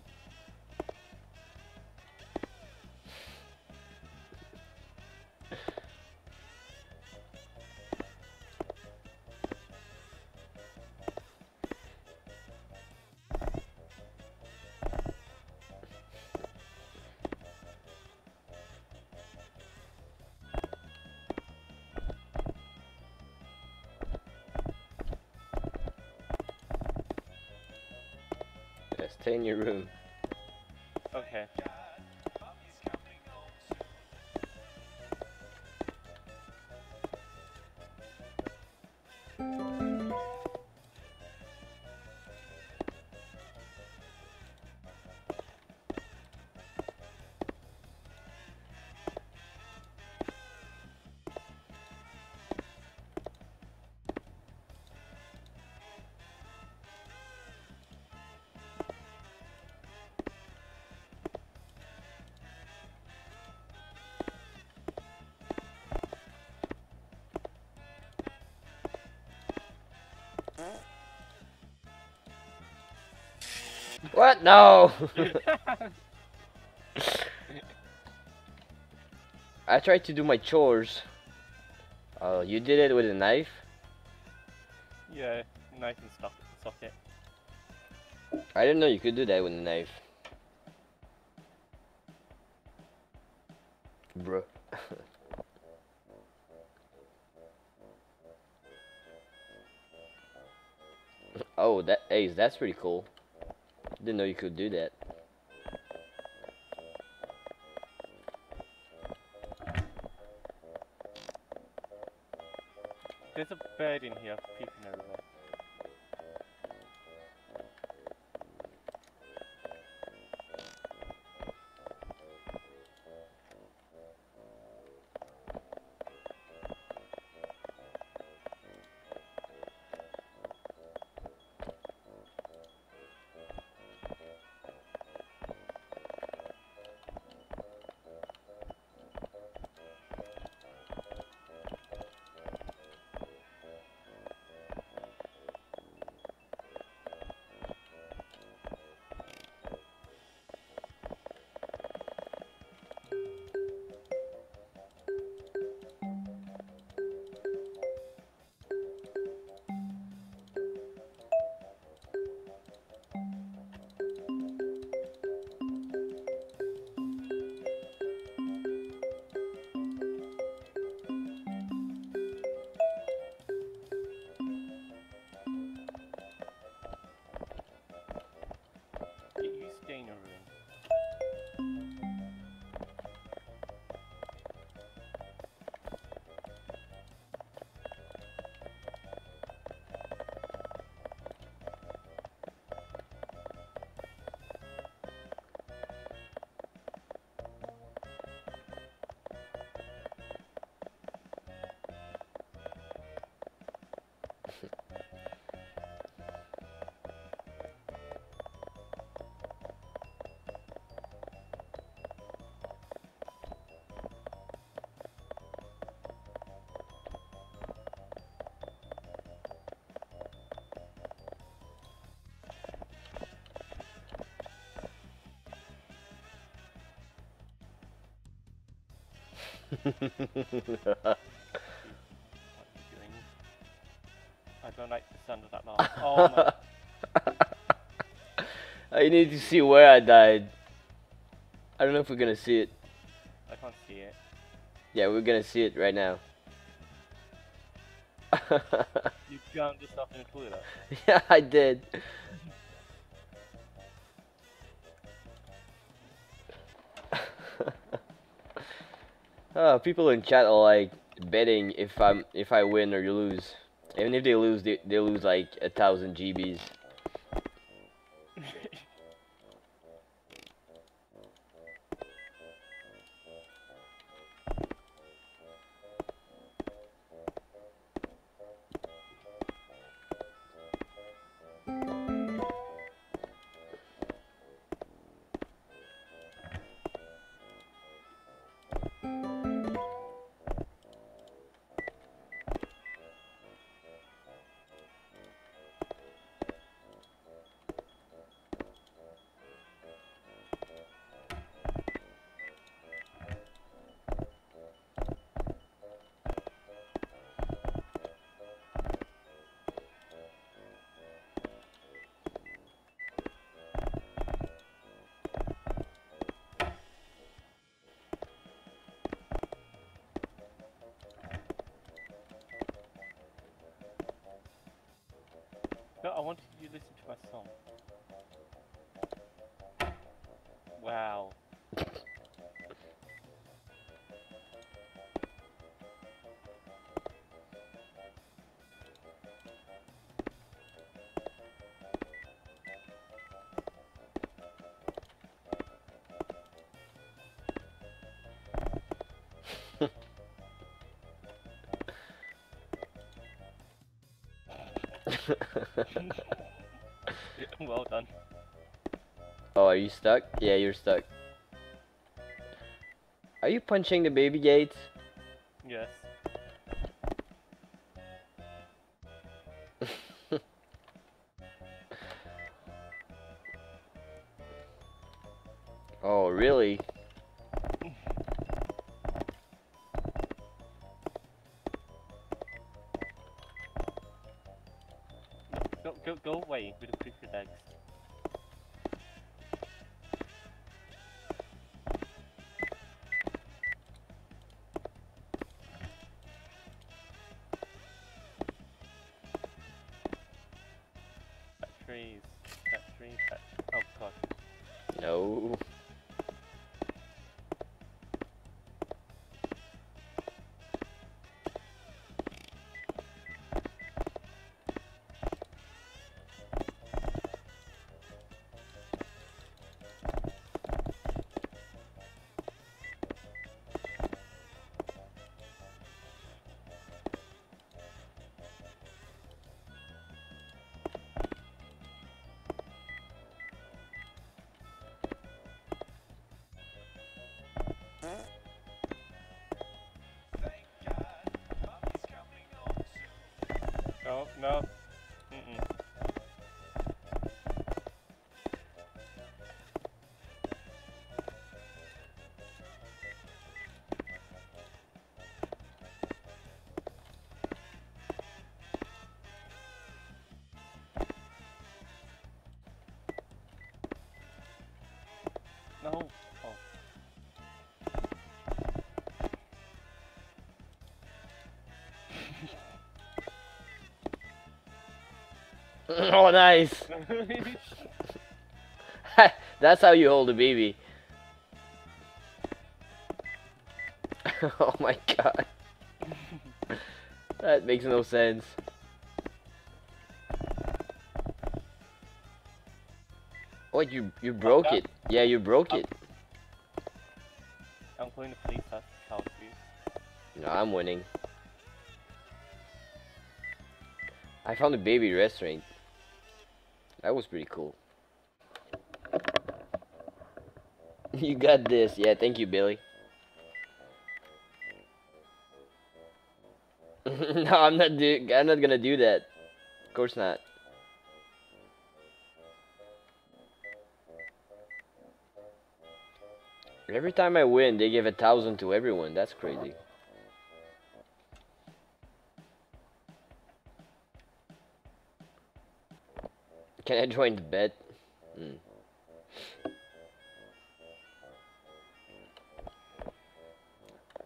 Stay in your room. Okay. What? No! I tried to do my chores. Oh, you did it with a knife? Yeah, knife and stuff. Socket. I didn't know you could do that with a knife. Bruh. Oh, that Ace, that's pretty cool. Didn't know you could do that. There's a bird in here peeping everywhere. I don't like the sound of that laugh. Oh my. I need to see where I died. I don't know if we're gonna see it. I can't see it. Yeah, we're gonna see it right now. You drowned yourself in a toilet. Yeah, I did. People in chat are like betting if I win or you lose. Even if they lose, they lose like 1,000 GBs. I want you to listen to my song. Wow. Well done. Oh, are you stuck? Yeah, you're stuck. Are you punching the baby gates? Yes. really. Go away with the creepy legs. That trees. Oh god. No. Oh, no. No. Oh. Oh, nice! That's how you hold a baby. Oh my god. That makes no sense. What, oh, you broke it. Yeah, you broke it. I'm going to play tough child abuse. No, I'm winning. I found a baby restaurant. That was pretty cool. You got this. Yeah, thank you, Billy. No, I'm not gonna do that. Of course not. Every time I win, they give 1,000 to everyone. That's crazy. Can I join the bet? Mm.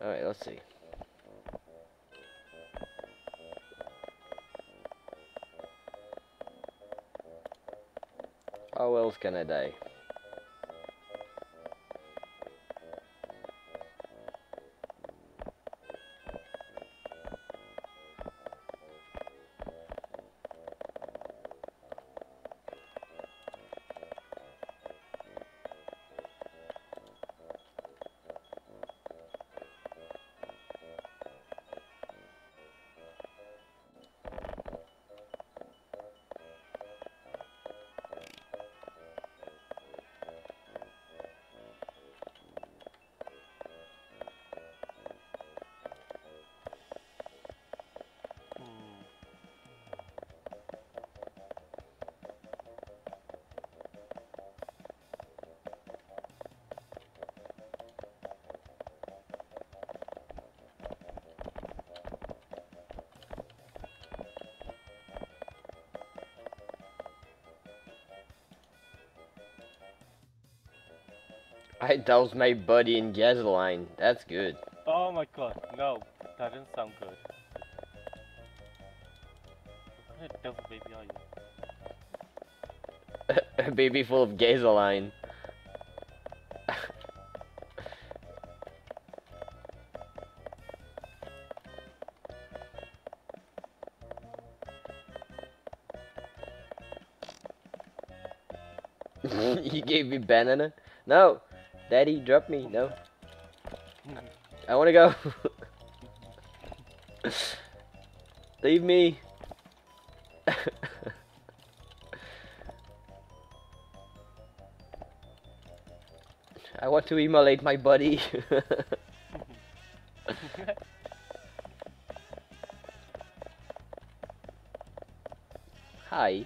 Alright, let's see. How else can I die? I doused my buddy in gasoline. That's good. Oh my god, no. That doesn't sound good. What kind of devil baby are you? A baby full of gasoline. You gave me banana? No! Daddy, drop me. No. I want to go. Leave me. I want to immolate my buddy. Hi.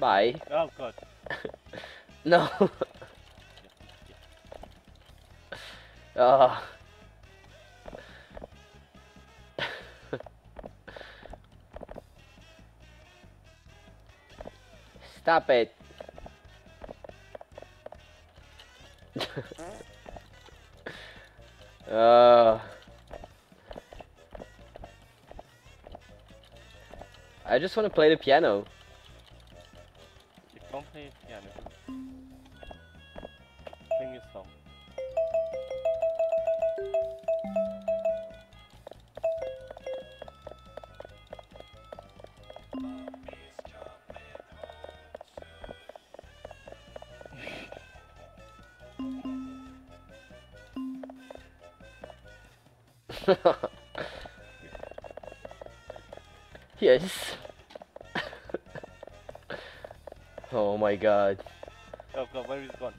Bye. Oh, God. No. Stop it. I just want to play the piano. You can't play the piano. Sing your song. Yes. Oh my god. Oh god, where is it gone?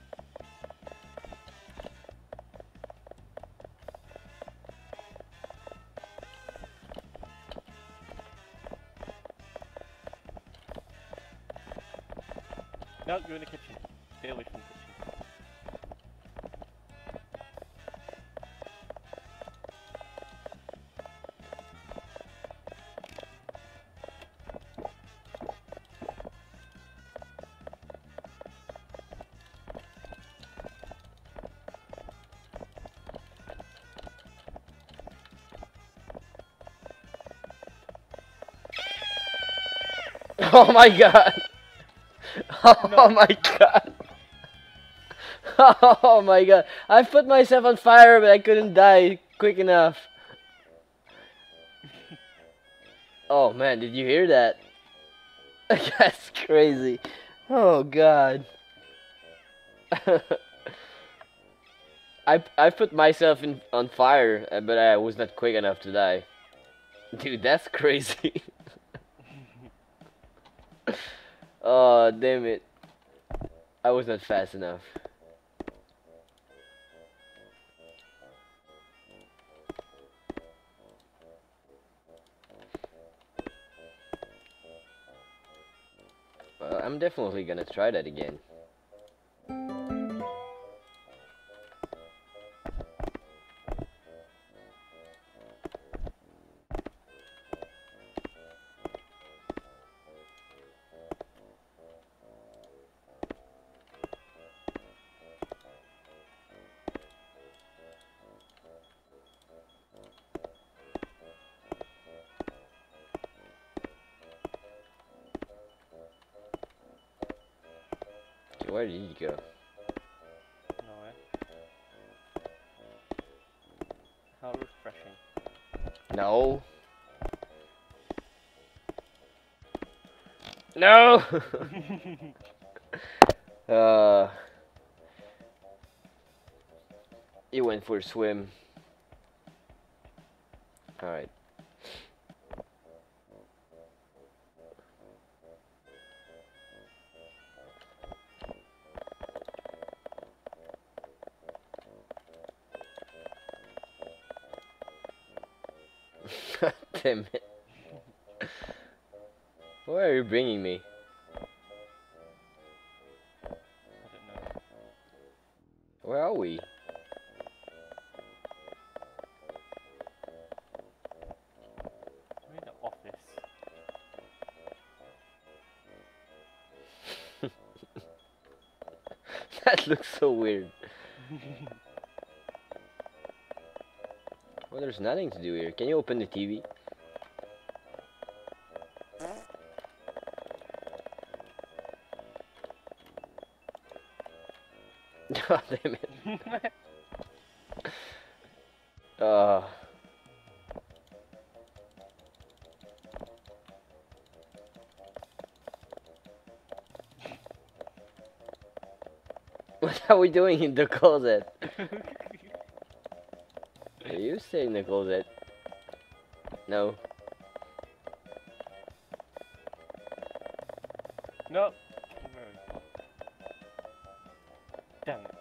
No, you're in the kitchen. Stay away from the kitchen. Oh my god! Oh no. My god! Oh my god! I put myself on fire, but I couldn't die quick enough. Oh man, did you hear that? That's crazy. Oh god. I put myself on fire, but I was not quick enough to die. Dude, that's crazy. Oh, damn it. I was not fast enough. Well, I'm definitely gonna try that again. Where did you go? Nowhere. How refreshing. No. No. You went for a swim. All right. Damn it. Where are you bringing me? I don't know. Where are we? We're in the office. That looks so weird. Well, there's nothing to do here. Can you open the TV? God damn it. What are we doing in the closet? Are you staying in the closet? No. No. Damn it.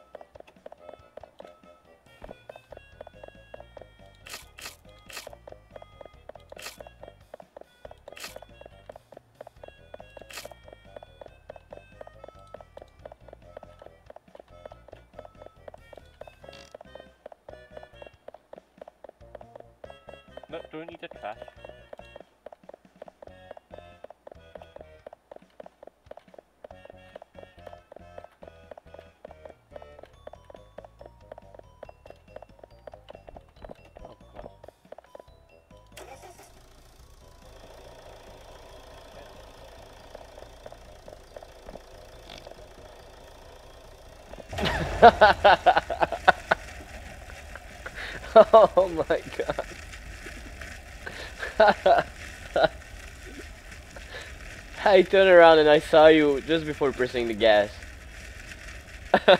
not throwing you the trash. Oh my god. I turned around and I saw you just before pressing the gas. Oh,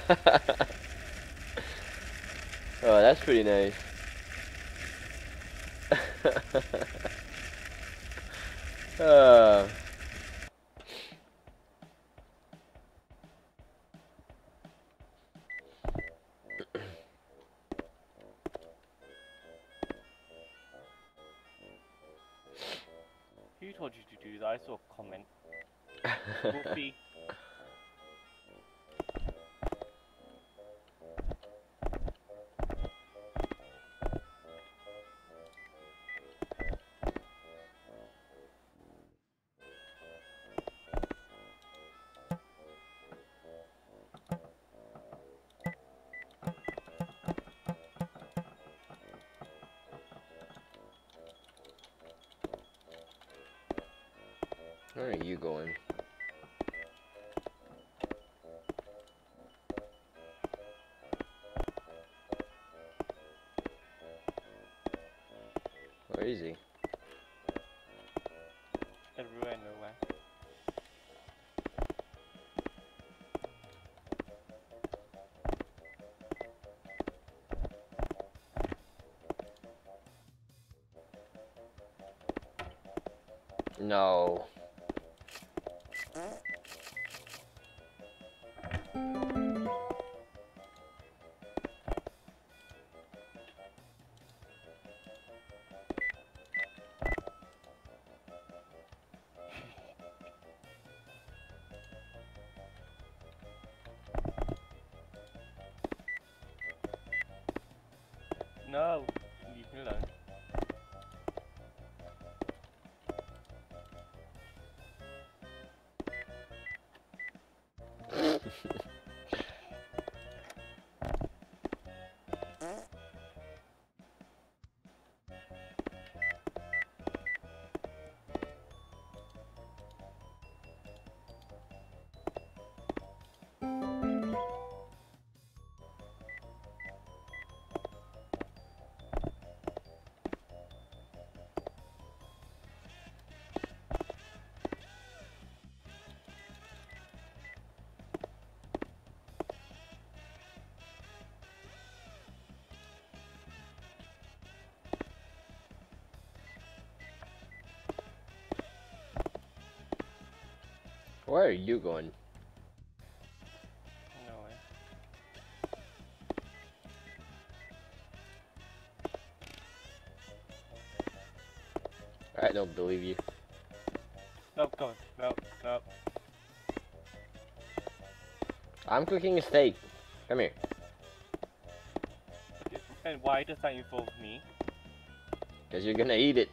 that's pretty nice. Oh. Where are you going? Where is he? Everywhere and nowhere. No. No, leave me alone. Where are you going? No way. I don't believe you. Nope, come on. Nope, nope. I'm cooking a steak. Come here. And why does that involve me? Because you're gonna eat it.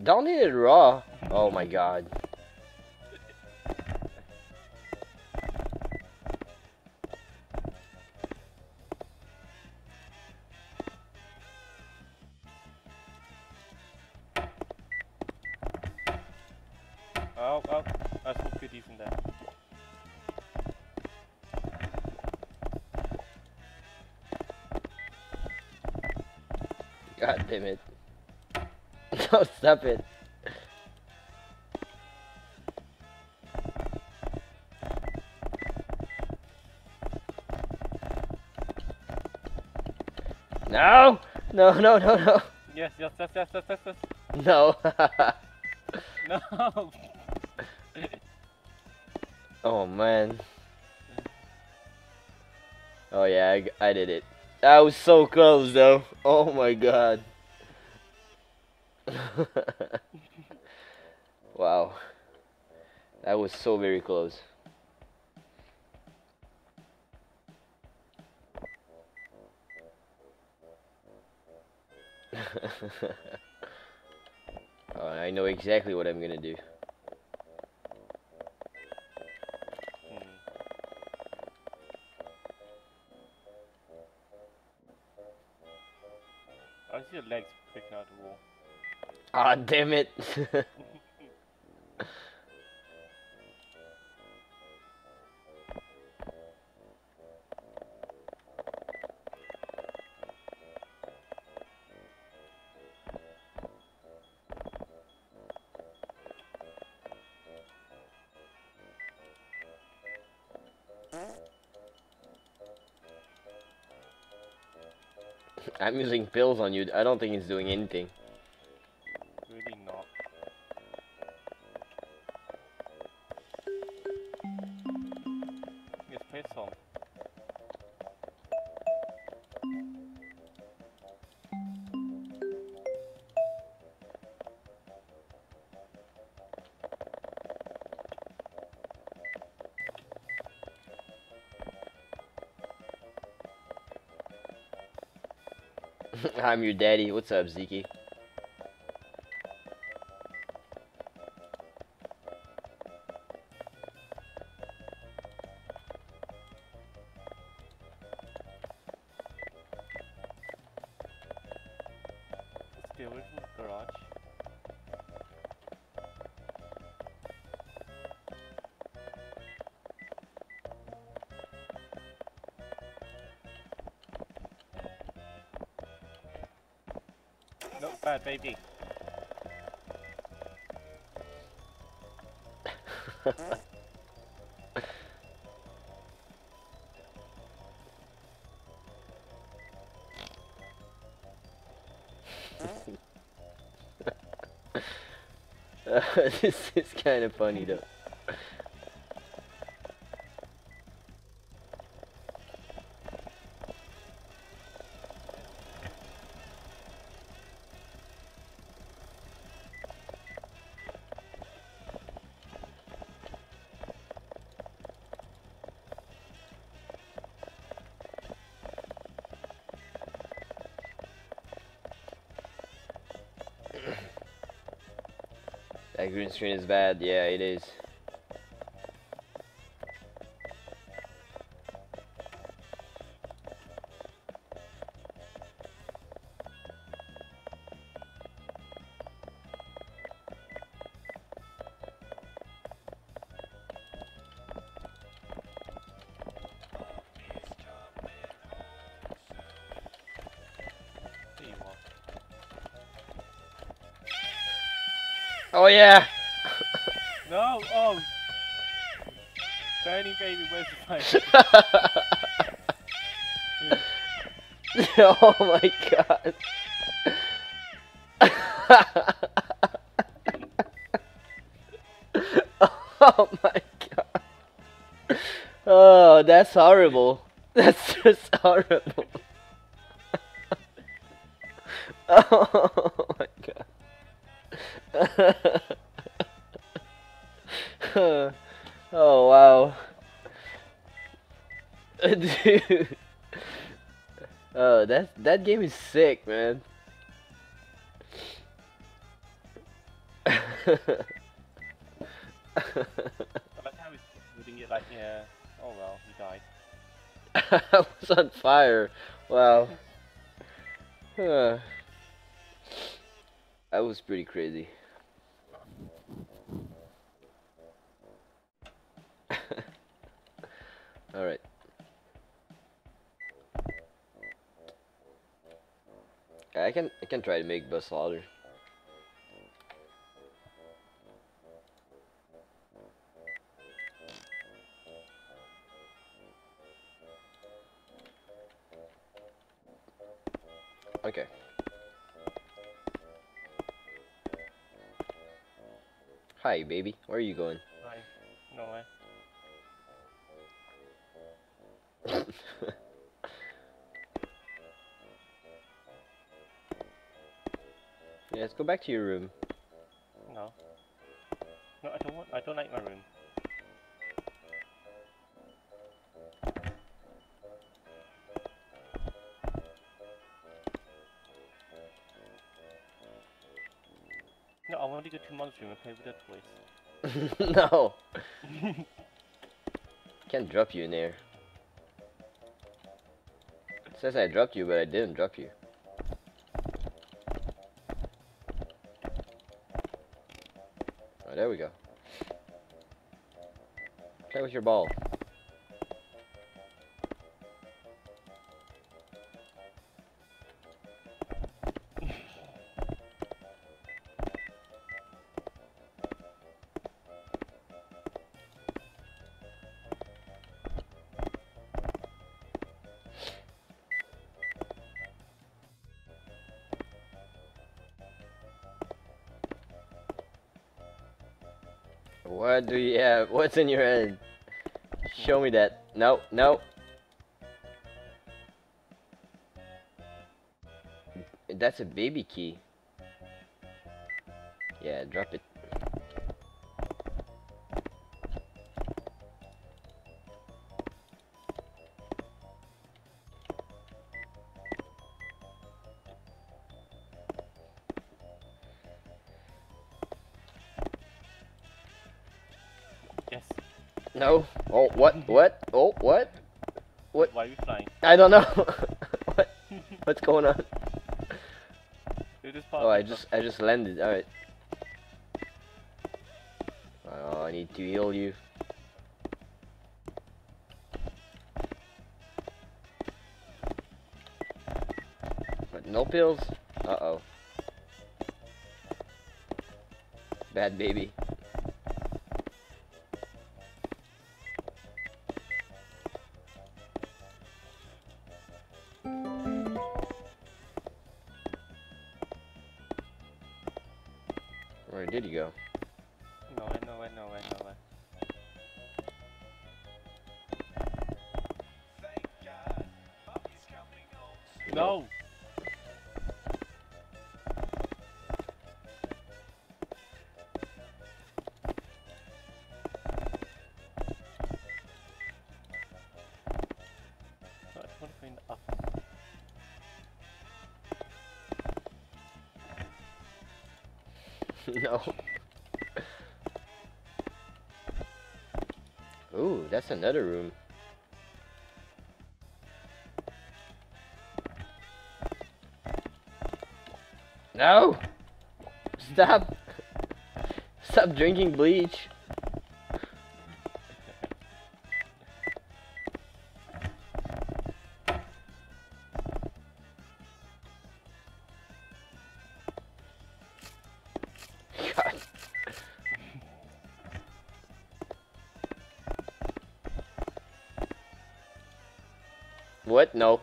Don't eat it raw. Oh my god. Oh, oh, I spoke good even there. God damn it. No, stop it. No! No, no, no, no. Yes, yes, yes, yes, yes, yes, yes. No. No. Oh, man. Oh, yeah, I did it. That was so close, though. Oh, my God. Wow. That was so very close. I know exactly what I'm gonna do. I see your legs picking out the wall. Ah, damn it! I'm using pills on you. I don't think it's doing anything. Really not. Let's play some. I'm your daddy. What's up, Ziki? It's the original garage. Not bad, baby. This is kind of funny, though. That green screen is bad, yeah, it is. Oh yeah! No, oh! Burning baby, where's the phone? Oh my god! Oh my god! Oh, that's horrible! That's just horrible! Oh my god! Oh wow, dude! Oh, that game is sick, man. I like how he's putting it like, yeah. Oh well, he died. I was on fire. Wow. That was pretty crazy. Alright. I can try to make bus louder. Okay. Hi, baby. Where are you going? Hi. No way. Yeah, let's go back to your room. No. No, I don't want. I don't like my room. No, I want to go to Mom's room and play with that toys. No. Can't drop you in there. It says I dropped you, but I didn't drop you. Oh, there we go. Play with your ball. What do you have? What's in your head? Show me that. No, no. That's a baby key. Yeah, drop it. No. Oh, what? What? Oh, what? What? Why are you flying? I don't know. What? What's going on? Oh, I just landed. All right. Oh, I need to heal you. But no pills. Uh-oh. Bad baby. Where did you go? Nowhere, nowhere, nowhere, nowhere. Thank God, Bobby's coming home. No! I just want to clean it up. No. Ooh, that's another room. No! Stop! Stop drinking bleach! What? No.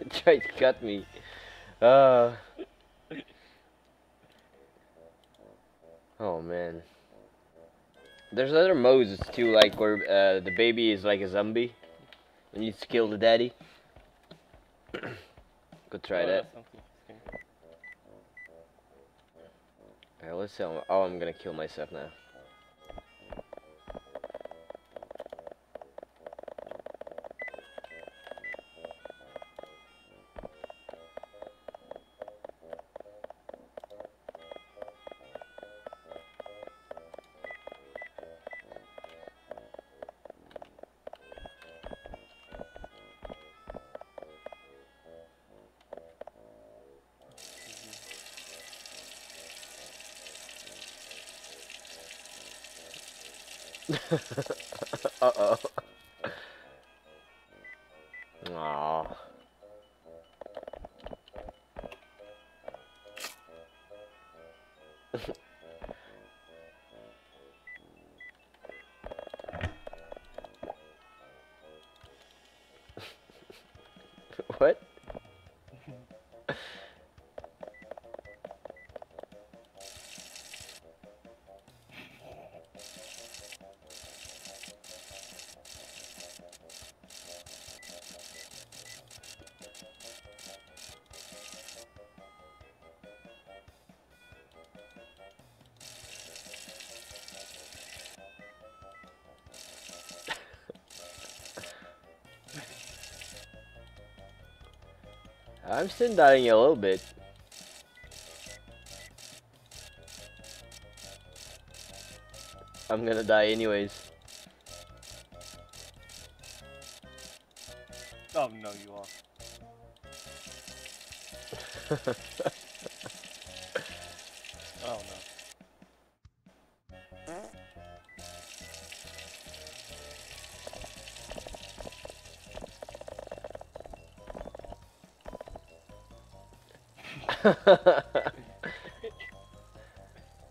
It tried to cut me. Oh man. There's other modes too, like where the baby is like a zombie. And you kill the daddy. Could try that. Alright, let's see. Oh, I'm gonna kill myself now. Uh-oh. Aww. What? I'm still dying a little bit. I'm gonna die anyways. Oh no, you are. Oh no.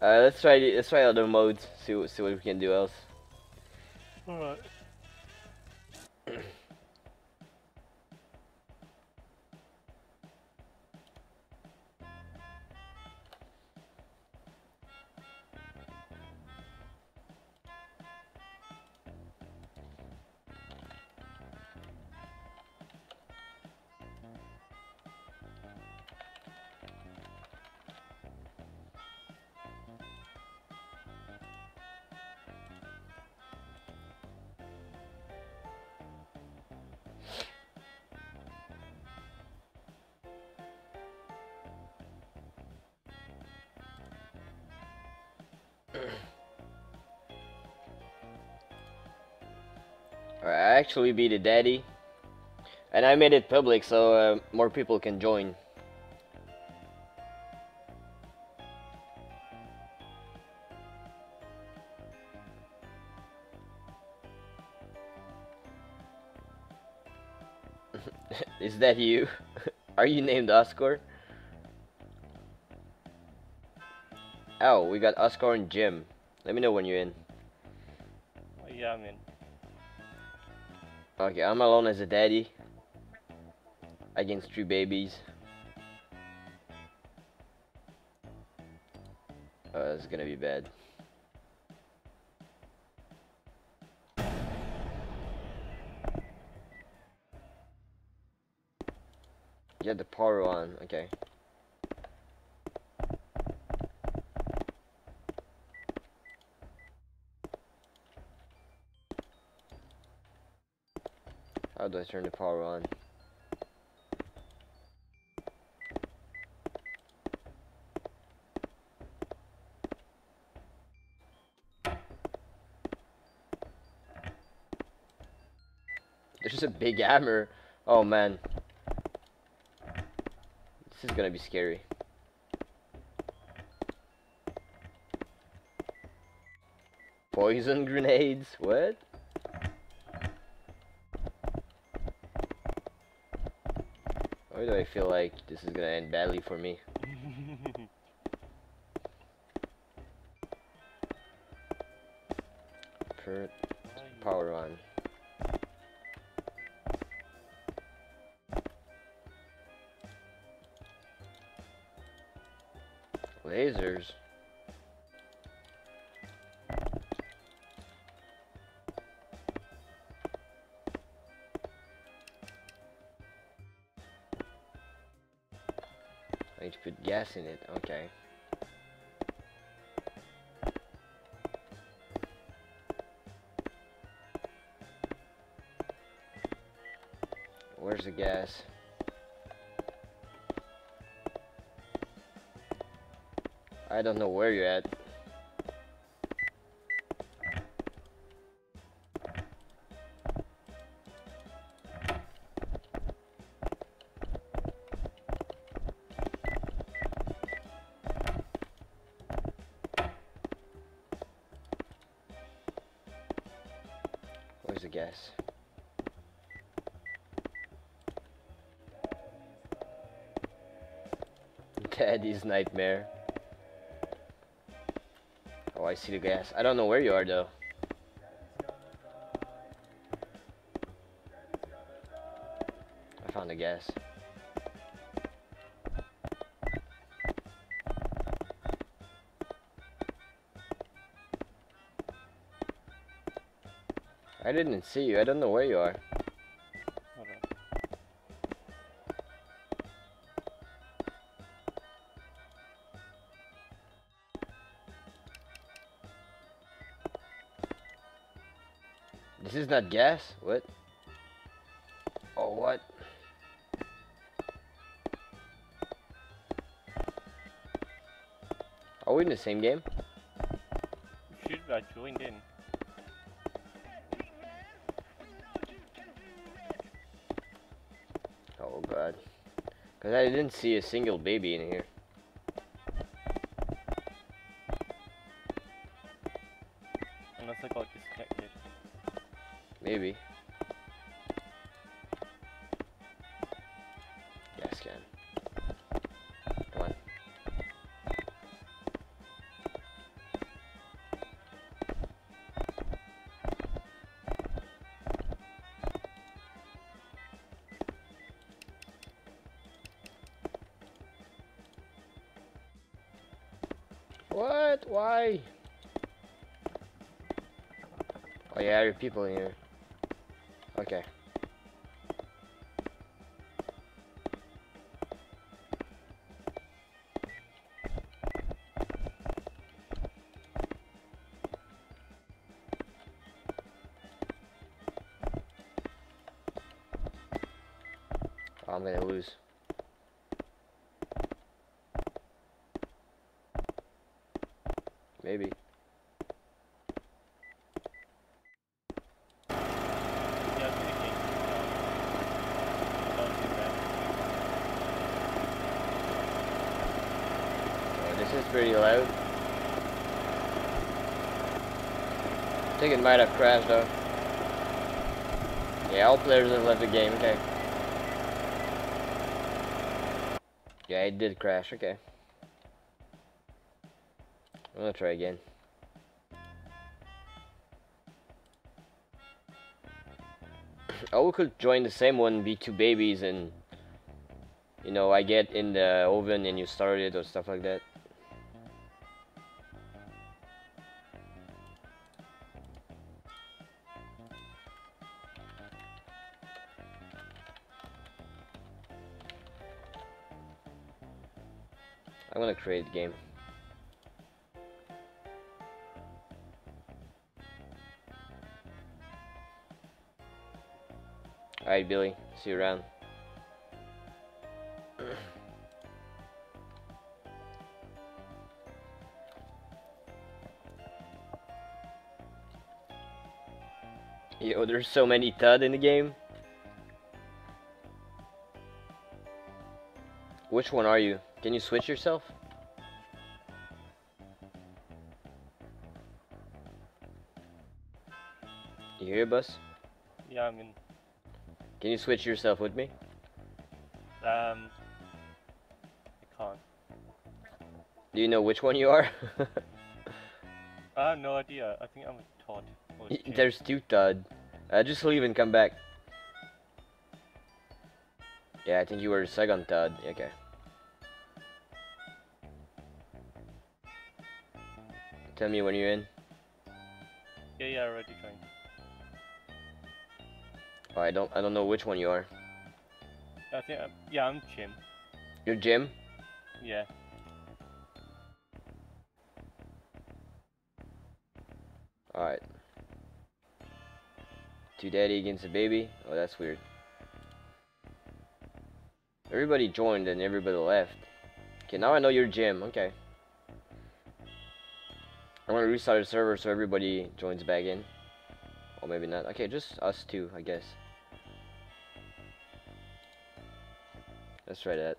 Let's try other modes. See what we can do else. All right. Alright, I actually beat a daddy, and I made it public so more people can join. Is that you? Are you named Oscar? Oh, we got Oscar and Jim. Let me know when you're in. Yeah, I'm in. Okay, I'm alone as a daddy against 3 babies. Oh, this is gonna be bad. Get the power on, okay. How do I turn the power on? There's a big hammer. Oh man. This is gonna be scary. Poison grenades? What? Why do I feel like this is gonna end badly for me? Power on. Lasers. Put gas in it, okay. Where's the gas? I don't know where you're at. A guess. Daddy's nightmare. Oh, I see the gas. I don't know where you are though. I found the gas. I didn't see you. I don't know where you are. Hold on. This is not gas? What? Oh, what? Are we in the same game? Should I joined in? Oh god. Cause I didn't see a single baby in here. Unless I got disconnected. Maybe. Yes, can. Come on. What? Why? Oh yeah, there are people in here. Okay. Oh, I'm gonna lose. Maybe. This is pretty loud. I think it might have crashed though. Yeah, all players have left the game, okay. Yeah, it did crash, okay. I'm gonna try again. Oh, we could join the same one, be two babies and... You know, I get in the oven and you start it or stuff like that. I'm gonna create a game. Alright, Billy, see you around. Yo, there's so many Thud in the game. Which one are you? Can you switch yourself? You hear, Bus? Yeah, I'm in. Can you switch yourself with me? I can't. Do you know which one you are? I have no idea. I think I'm a Todd. There's two Todd. Just leave and come back. Yeah, I think you were the second Todd. Okay. Tell me when you're in. Yeah, I already joined. Oh, I don't know which one you are. I think I'm Jim. You're Jim? Yeah. Alright. Two daddy against a baby? Oh, that's weird. Everybody joined and everybody left. Okay, now I know you're Jim, okay. I'm gonna restart the server so everybody joins back in. Or maybe not. Okay, just us two, I guess. Let's try that.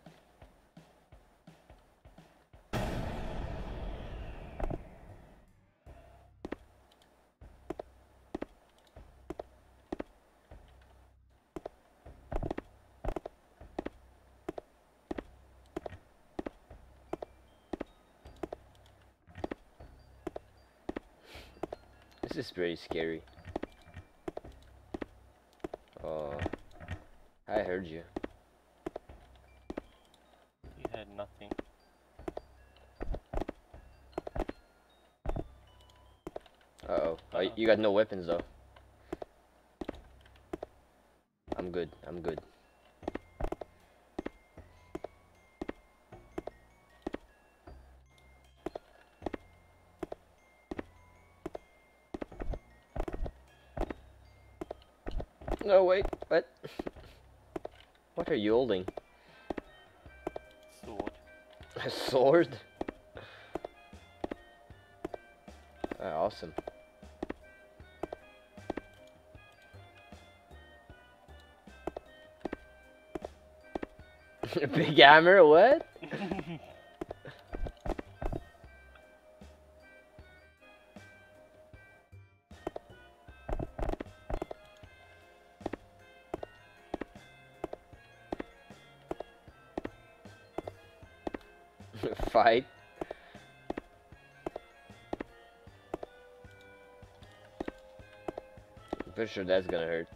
This is pretty scary. Oh, I heard you. You heard nothing. Uh-oh. Oh, you got no weapons though. I'm good. I'm good. No, wait, what? What are you holding? Sword. A sword? Awesome. Big hammer, what? Fight. I'm pretty sure that's gonna hurt.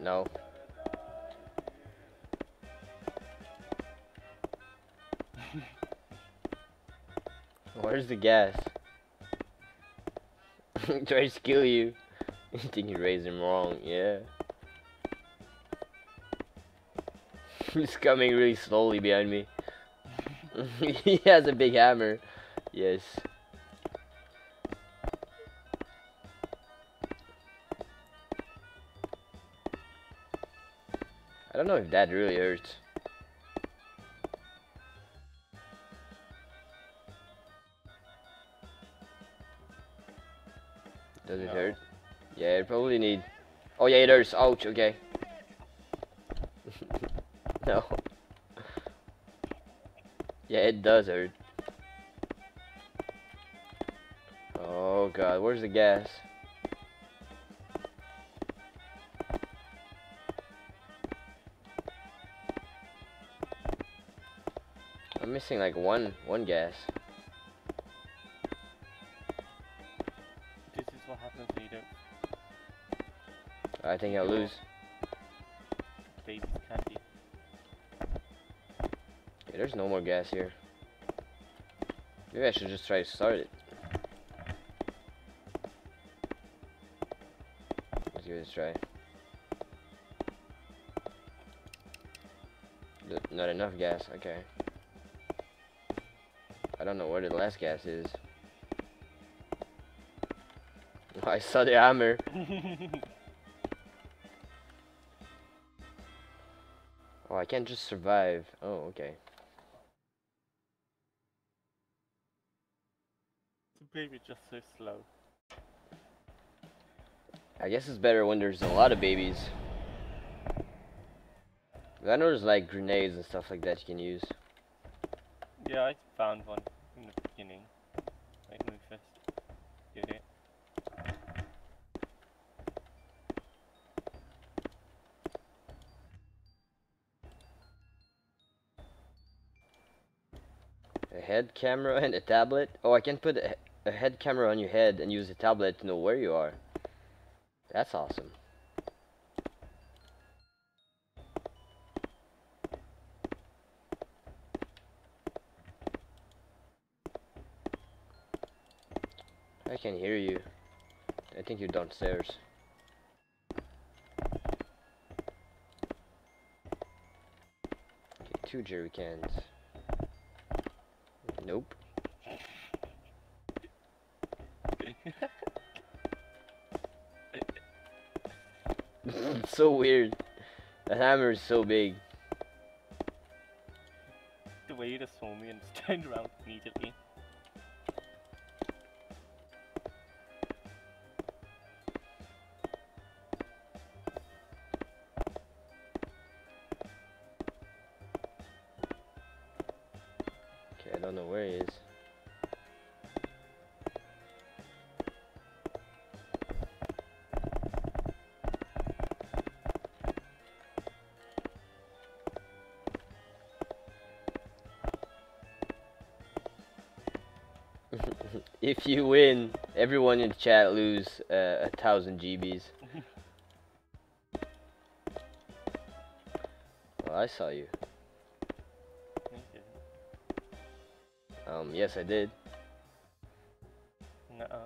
No. Where's the gas? Try to kill you. You think you raised him wrong, yeah. He's coming really slowly behind me. He has a big hammer. Yes. I don't know if that really hurts. Does it hurt? Yeah, it probably need. Oh yeah, it hurts. Ouch. Okay. No. Yeah, it does hurt. Oh god, where's the gas? I'm missing like one gas. This is what happens when you don't. I think I'll lose. Baby's candy. Yeah, there's no more gas here. Maybe I should just try to start it. Let's give it a try. Not enough gas, okay. I don't know where the last gas is. Oh, I saw the hammer. Oh, I can't just survive. Oh, okay. The baby's just so slow. I guess it's better when there's a lot of babies. I know there's like grenades and stuff like that you can use. Yeah, I found one in the beginning. Like when we first did it. A head camera and a tablet? Oh, I can put a head camera on your head and use a tablet to know where you are. That's awesome. I can hear you. I think you're downstairs. Okay, 2 jerry cans. Nope. It's so weird. The hammer is so big. The way you just saw me and turned around immediately. I don't know where he is. If you win, everyone in the chat lose 1,000 GBs. I saw you. No, you didn't. Yes, I did. Nuh-uh.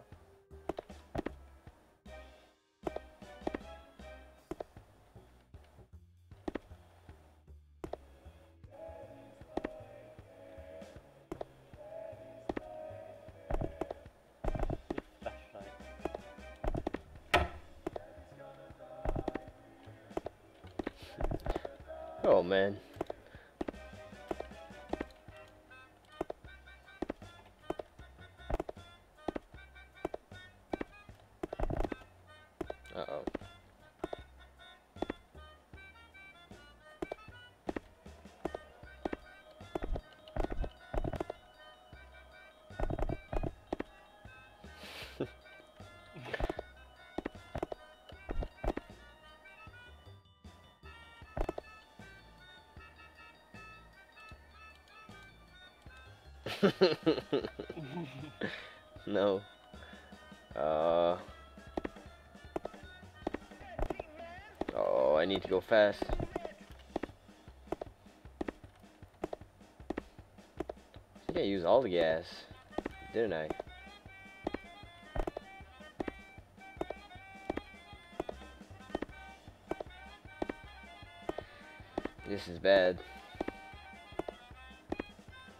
Oh man. Uh-oh. No. Oh, I need to go fast. I think I used all the gas, didn't I? This is bad.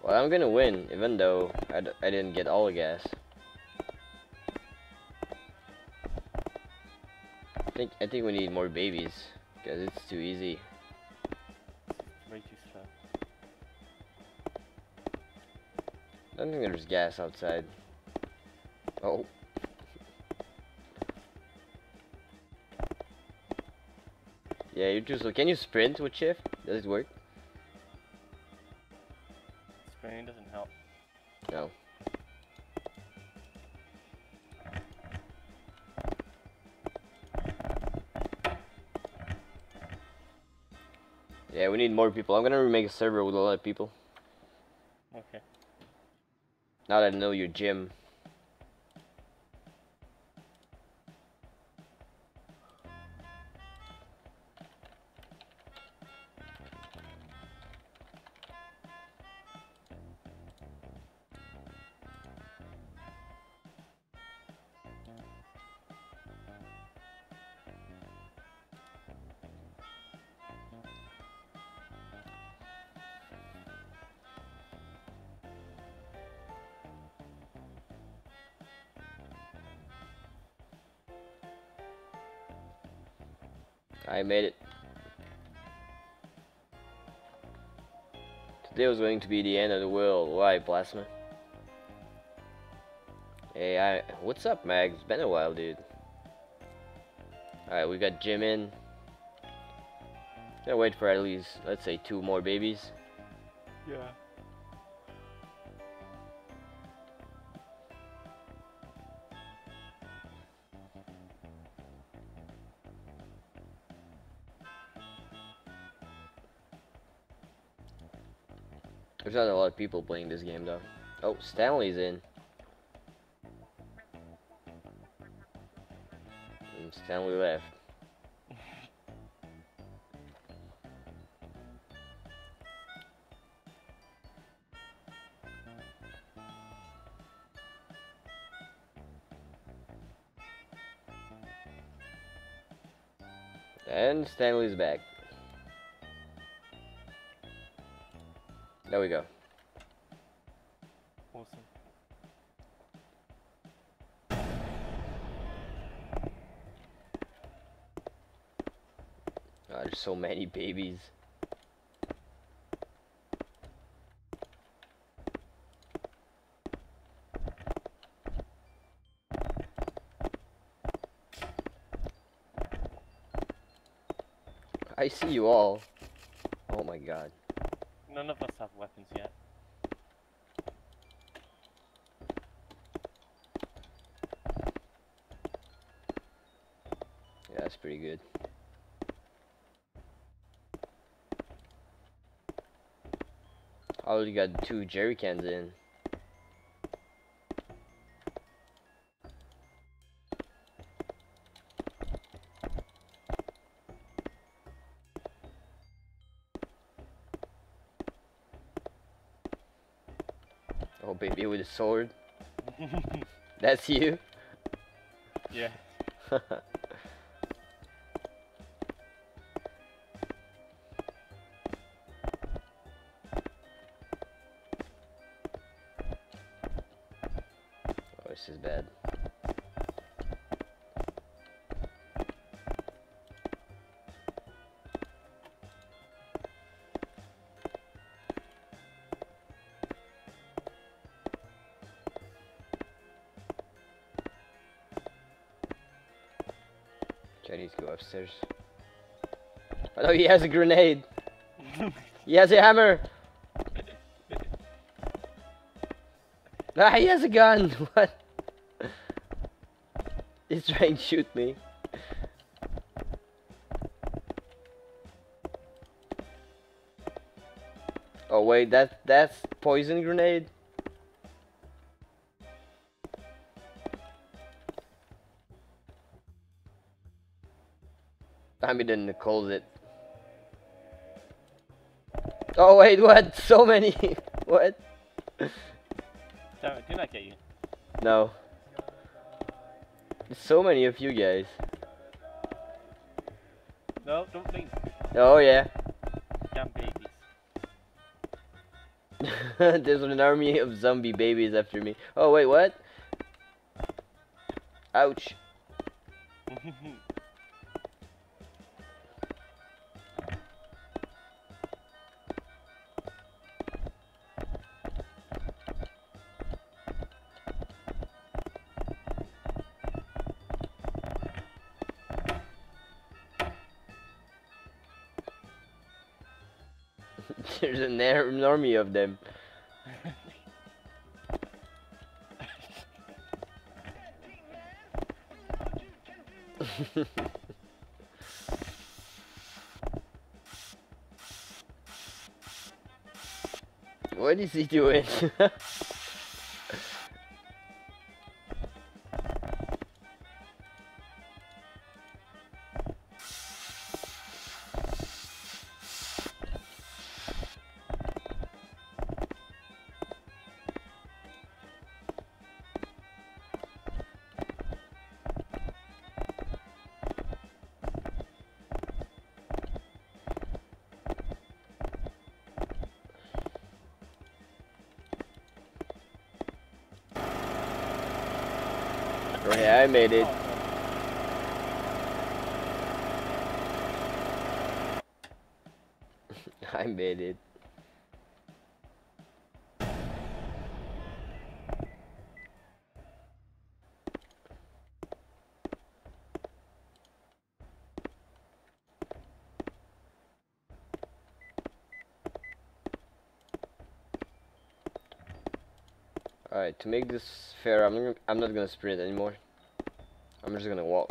Well, I'm gonna win, even though I didn't get all the gas. I think we need more babies, because it's too easy. Way too slow. I don't think there's gas outside. Oh. Yeah, you're too slow. Can you sprint with shift? Does it work? It doesn't help. No. Yeah, we need more people. I'm gonna remake a server with a lot of people. Okay. Now that I know your gym. I made it. Today was going to be the end of the world. Why, Plasma? Hey, what's up, Mag? It's been a while, dude. Alright, we got Jim in. Gotta wait for at least, let's say, 2 more babies. Yeah. There's not a lot of people playing this game though. Oh, Stanley's in. And Stanley left. And Stanley's back. There we go. Awesome. Oh, there's so many babies. I see you all. Oh my god. None of us have weapons yet. Yeah, that's pretty good. I already got 2 jerry cans in. devil baby with a sword. That's you? Yeah. This is bad. I need to go upstairs. Oh no, he has a grenade. He has a hammer. No, he has a gun. What? He's trying to shoot me. Oh wait, that's poison grenade. I'm in the closet. Oh wait, what? So many. What? Did I get you? No. So many of you guys. No, don't think. Oh yeah. Dumb babies. There's an army of zombie babies after me. Oh wait, what? Ouch. There's an army of them. What is he doing? Okay, I made it. I made it. Alright, to make this fair, I'm not gonna sprint anymore. I'm just gonna walk.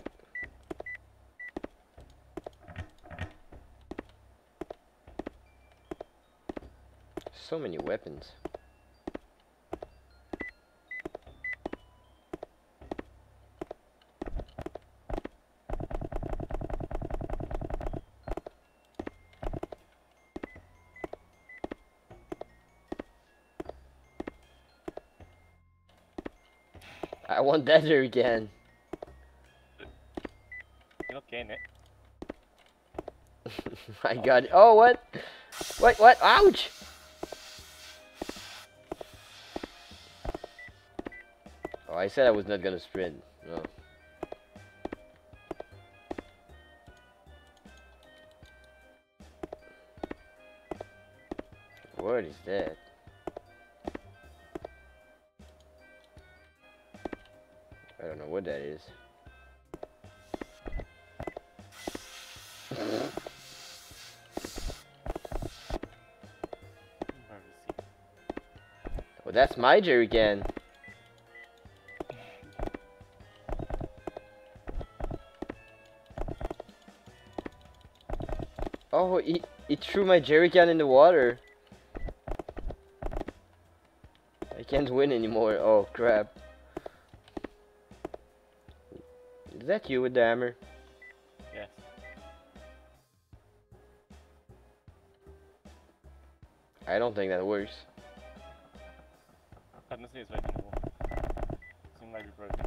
So many weapons. I want that there again. You'll gain it. I got it. Oh, what? Wait, what? Ouch! Oh, I said I was not gonna sprint. No. What is that? I don't know what that is. Well, that's my jerry can. Oh, it threw my jerry can in the water. I can't win anymore. Oh crap. Is that you with the hammer? Yes. I don't think that works. I This thing is making cool. Seems like you're broken.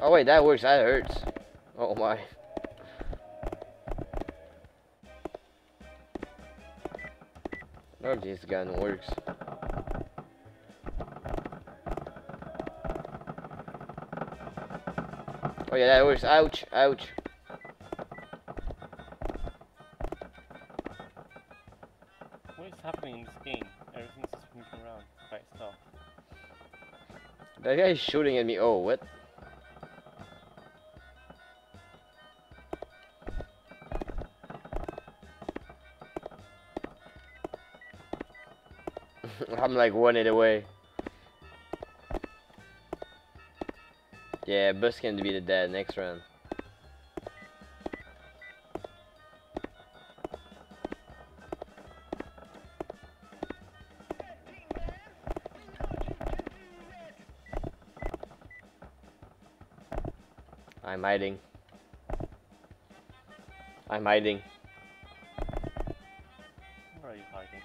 Oh wait, that works. That hurts. Oh my. Oh jeez, the gun works. Oh yeah, that works. Ouch, ouch. What is happening in this game? Everything's just moving around by itself. That guy's shooting at me. Oh, what? I'm like 1 hit away. Yeah, Bus can be the dad next round. I'm hiding. I'm hiding. Where are you hiding?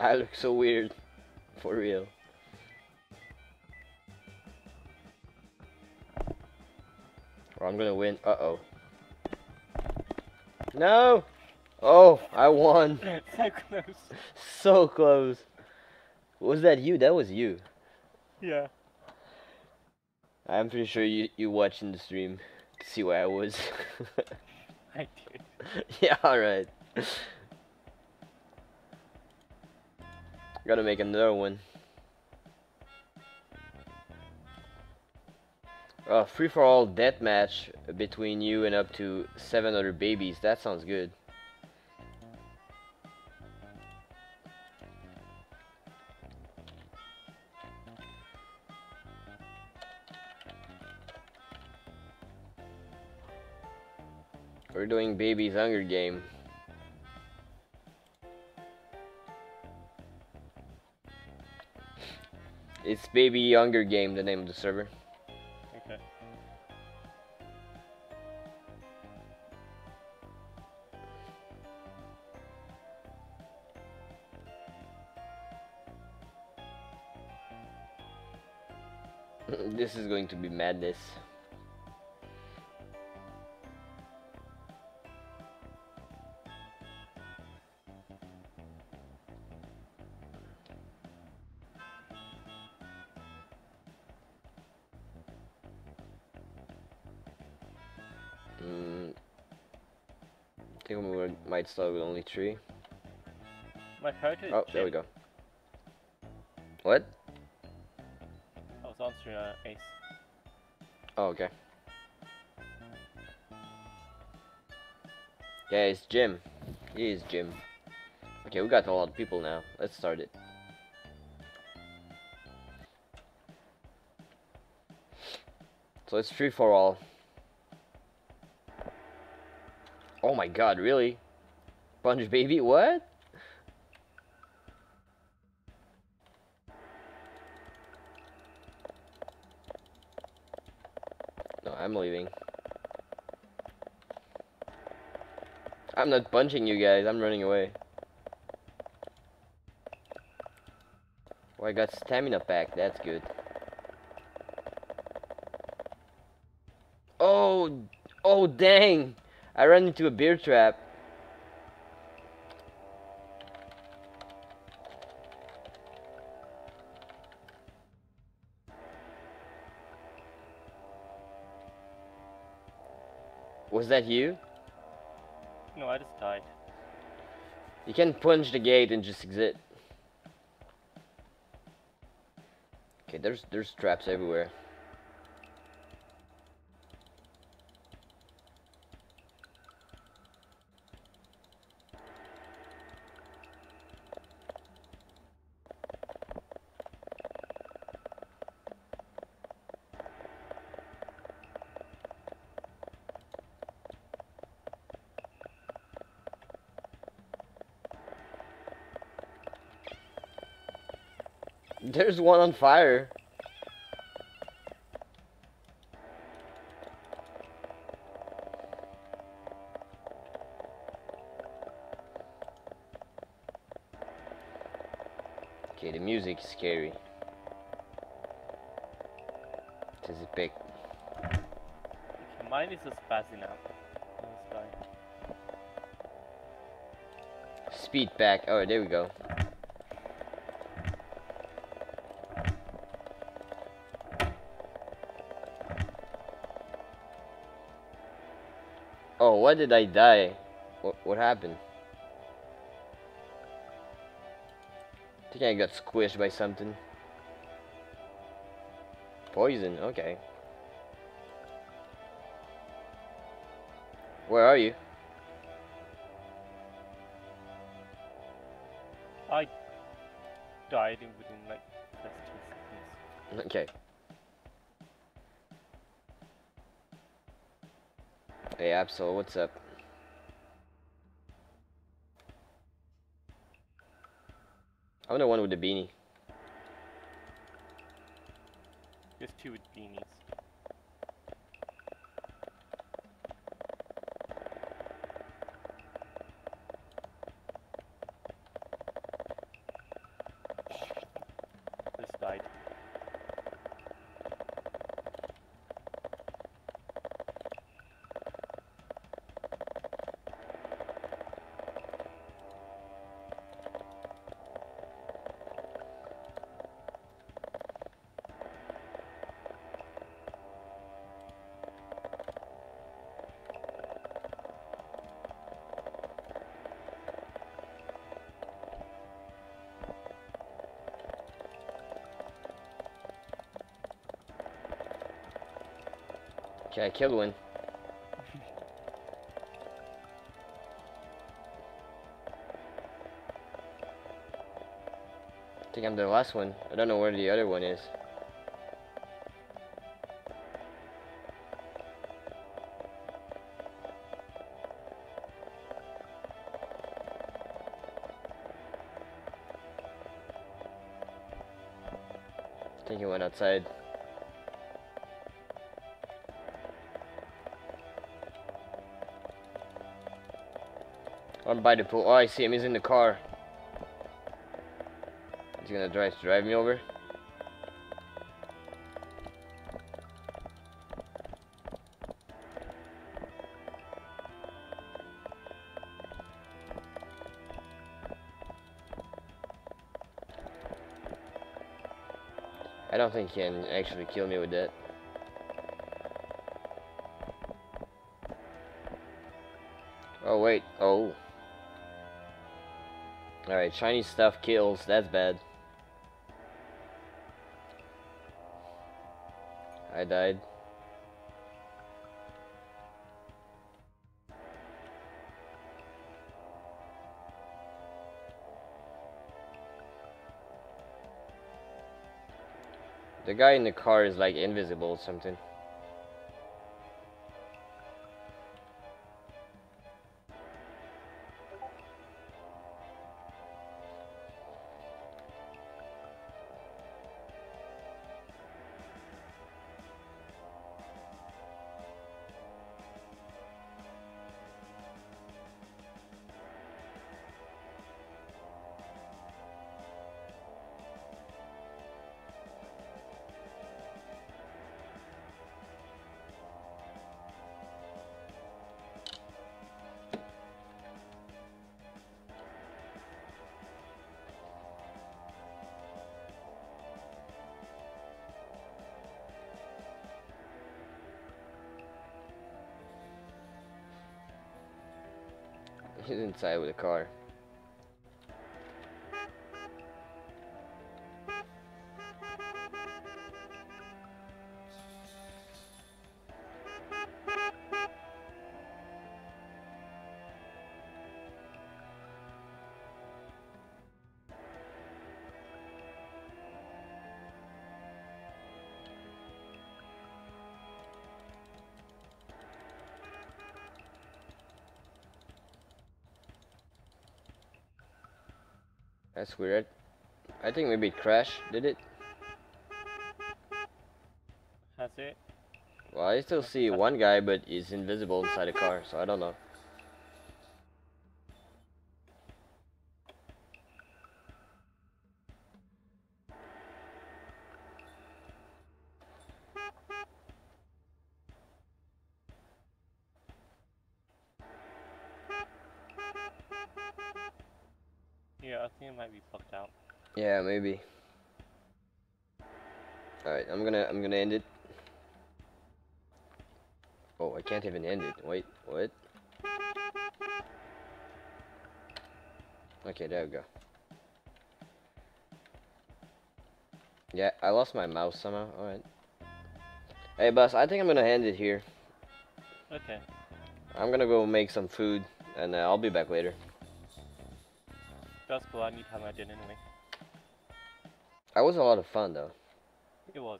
I look so weird, for real. Or I'm gonna win. Uh-oh. No! Oh, I won. So close. So close. Was that you? That was you. Yeah. I'm pretty sure you watching the stream to see where I was. I did. Yeah, alright. Gotta make another one. Free for all deathmatch between you and up to 7 other babies. That sounds good. We're doing Babies Hunger Game. It's Baby Hunger Game, the name of the server. Okay. This is going to be madness. I think we might start with only 3. My character is Chip. There we go. What? I was answering Ace. Oh, okay. Yeah, it's Jim. He is Jim. Okay, we got a lot of people now. Let's start it. So it's free for all. Oh my god, really? Punch baby, what? No, I'm leaving. I'm not punching you guys, I'm running away. Oh, I got stamina pack, that's good. Oh, oh dang! I ran into a bear trap. Was that you? No, I just died. You can punch the gate and just exit. Okay, there's traps everywhere. There's one on fire. Okay, the music is scary. It is epic. Mine is just passing out. Speed back. Oh, there we go. Oh, why did I die? What happened? I think I got squished by something. Poison, okay. Where are you? I died within like 2 seconds. Okay. Hey Absol, what's up? I'm the one with the beanie. There's two with beanies. Okay, I killed one. I think I'm the last one. I don't know where the other one is. I think he went outside. I'm by the pool. Oh, I see him. He's in the car. He's gonna drive me over. I don't think he can actually kill me with that. Oh, wait. Oh. Alright, shiny stuff kills, that's bad. I died. The guy in the car is like invisible or something. He's inside with a car. That's weird. I think maybe Crash did it. That's it. Well, I still see one guy, but he's invisible inside a car, so I don't know. Yeah, I think it might be fucked out. Yeah, maybe. Alright, I'm gonna end it. Oh, I can't even end it. Wait, what? Okay, there we go. Yeah, I lost my mouse somehow. Alright. Hey, Buzz, I think I'm gonna end it here. Okay. I'm gonna go make some food, and I'll be back later. That's cool, I need to have my dinner anyway. That was a lot of fun, though. It was.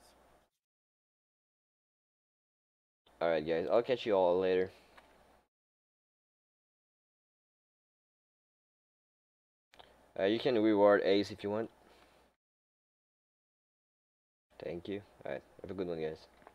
Alright guys, I'll catch you all later. You can reward Ace if you want. Thank you. Alright, have a good one guys.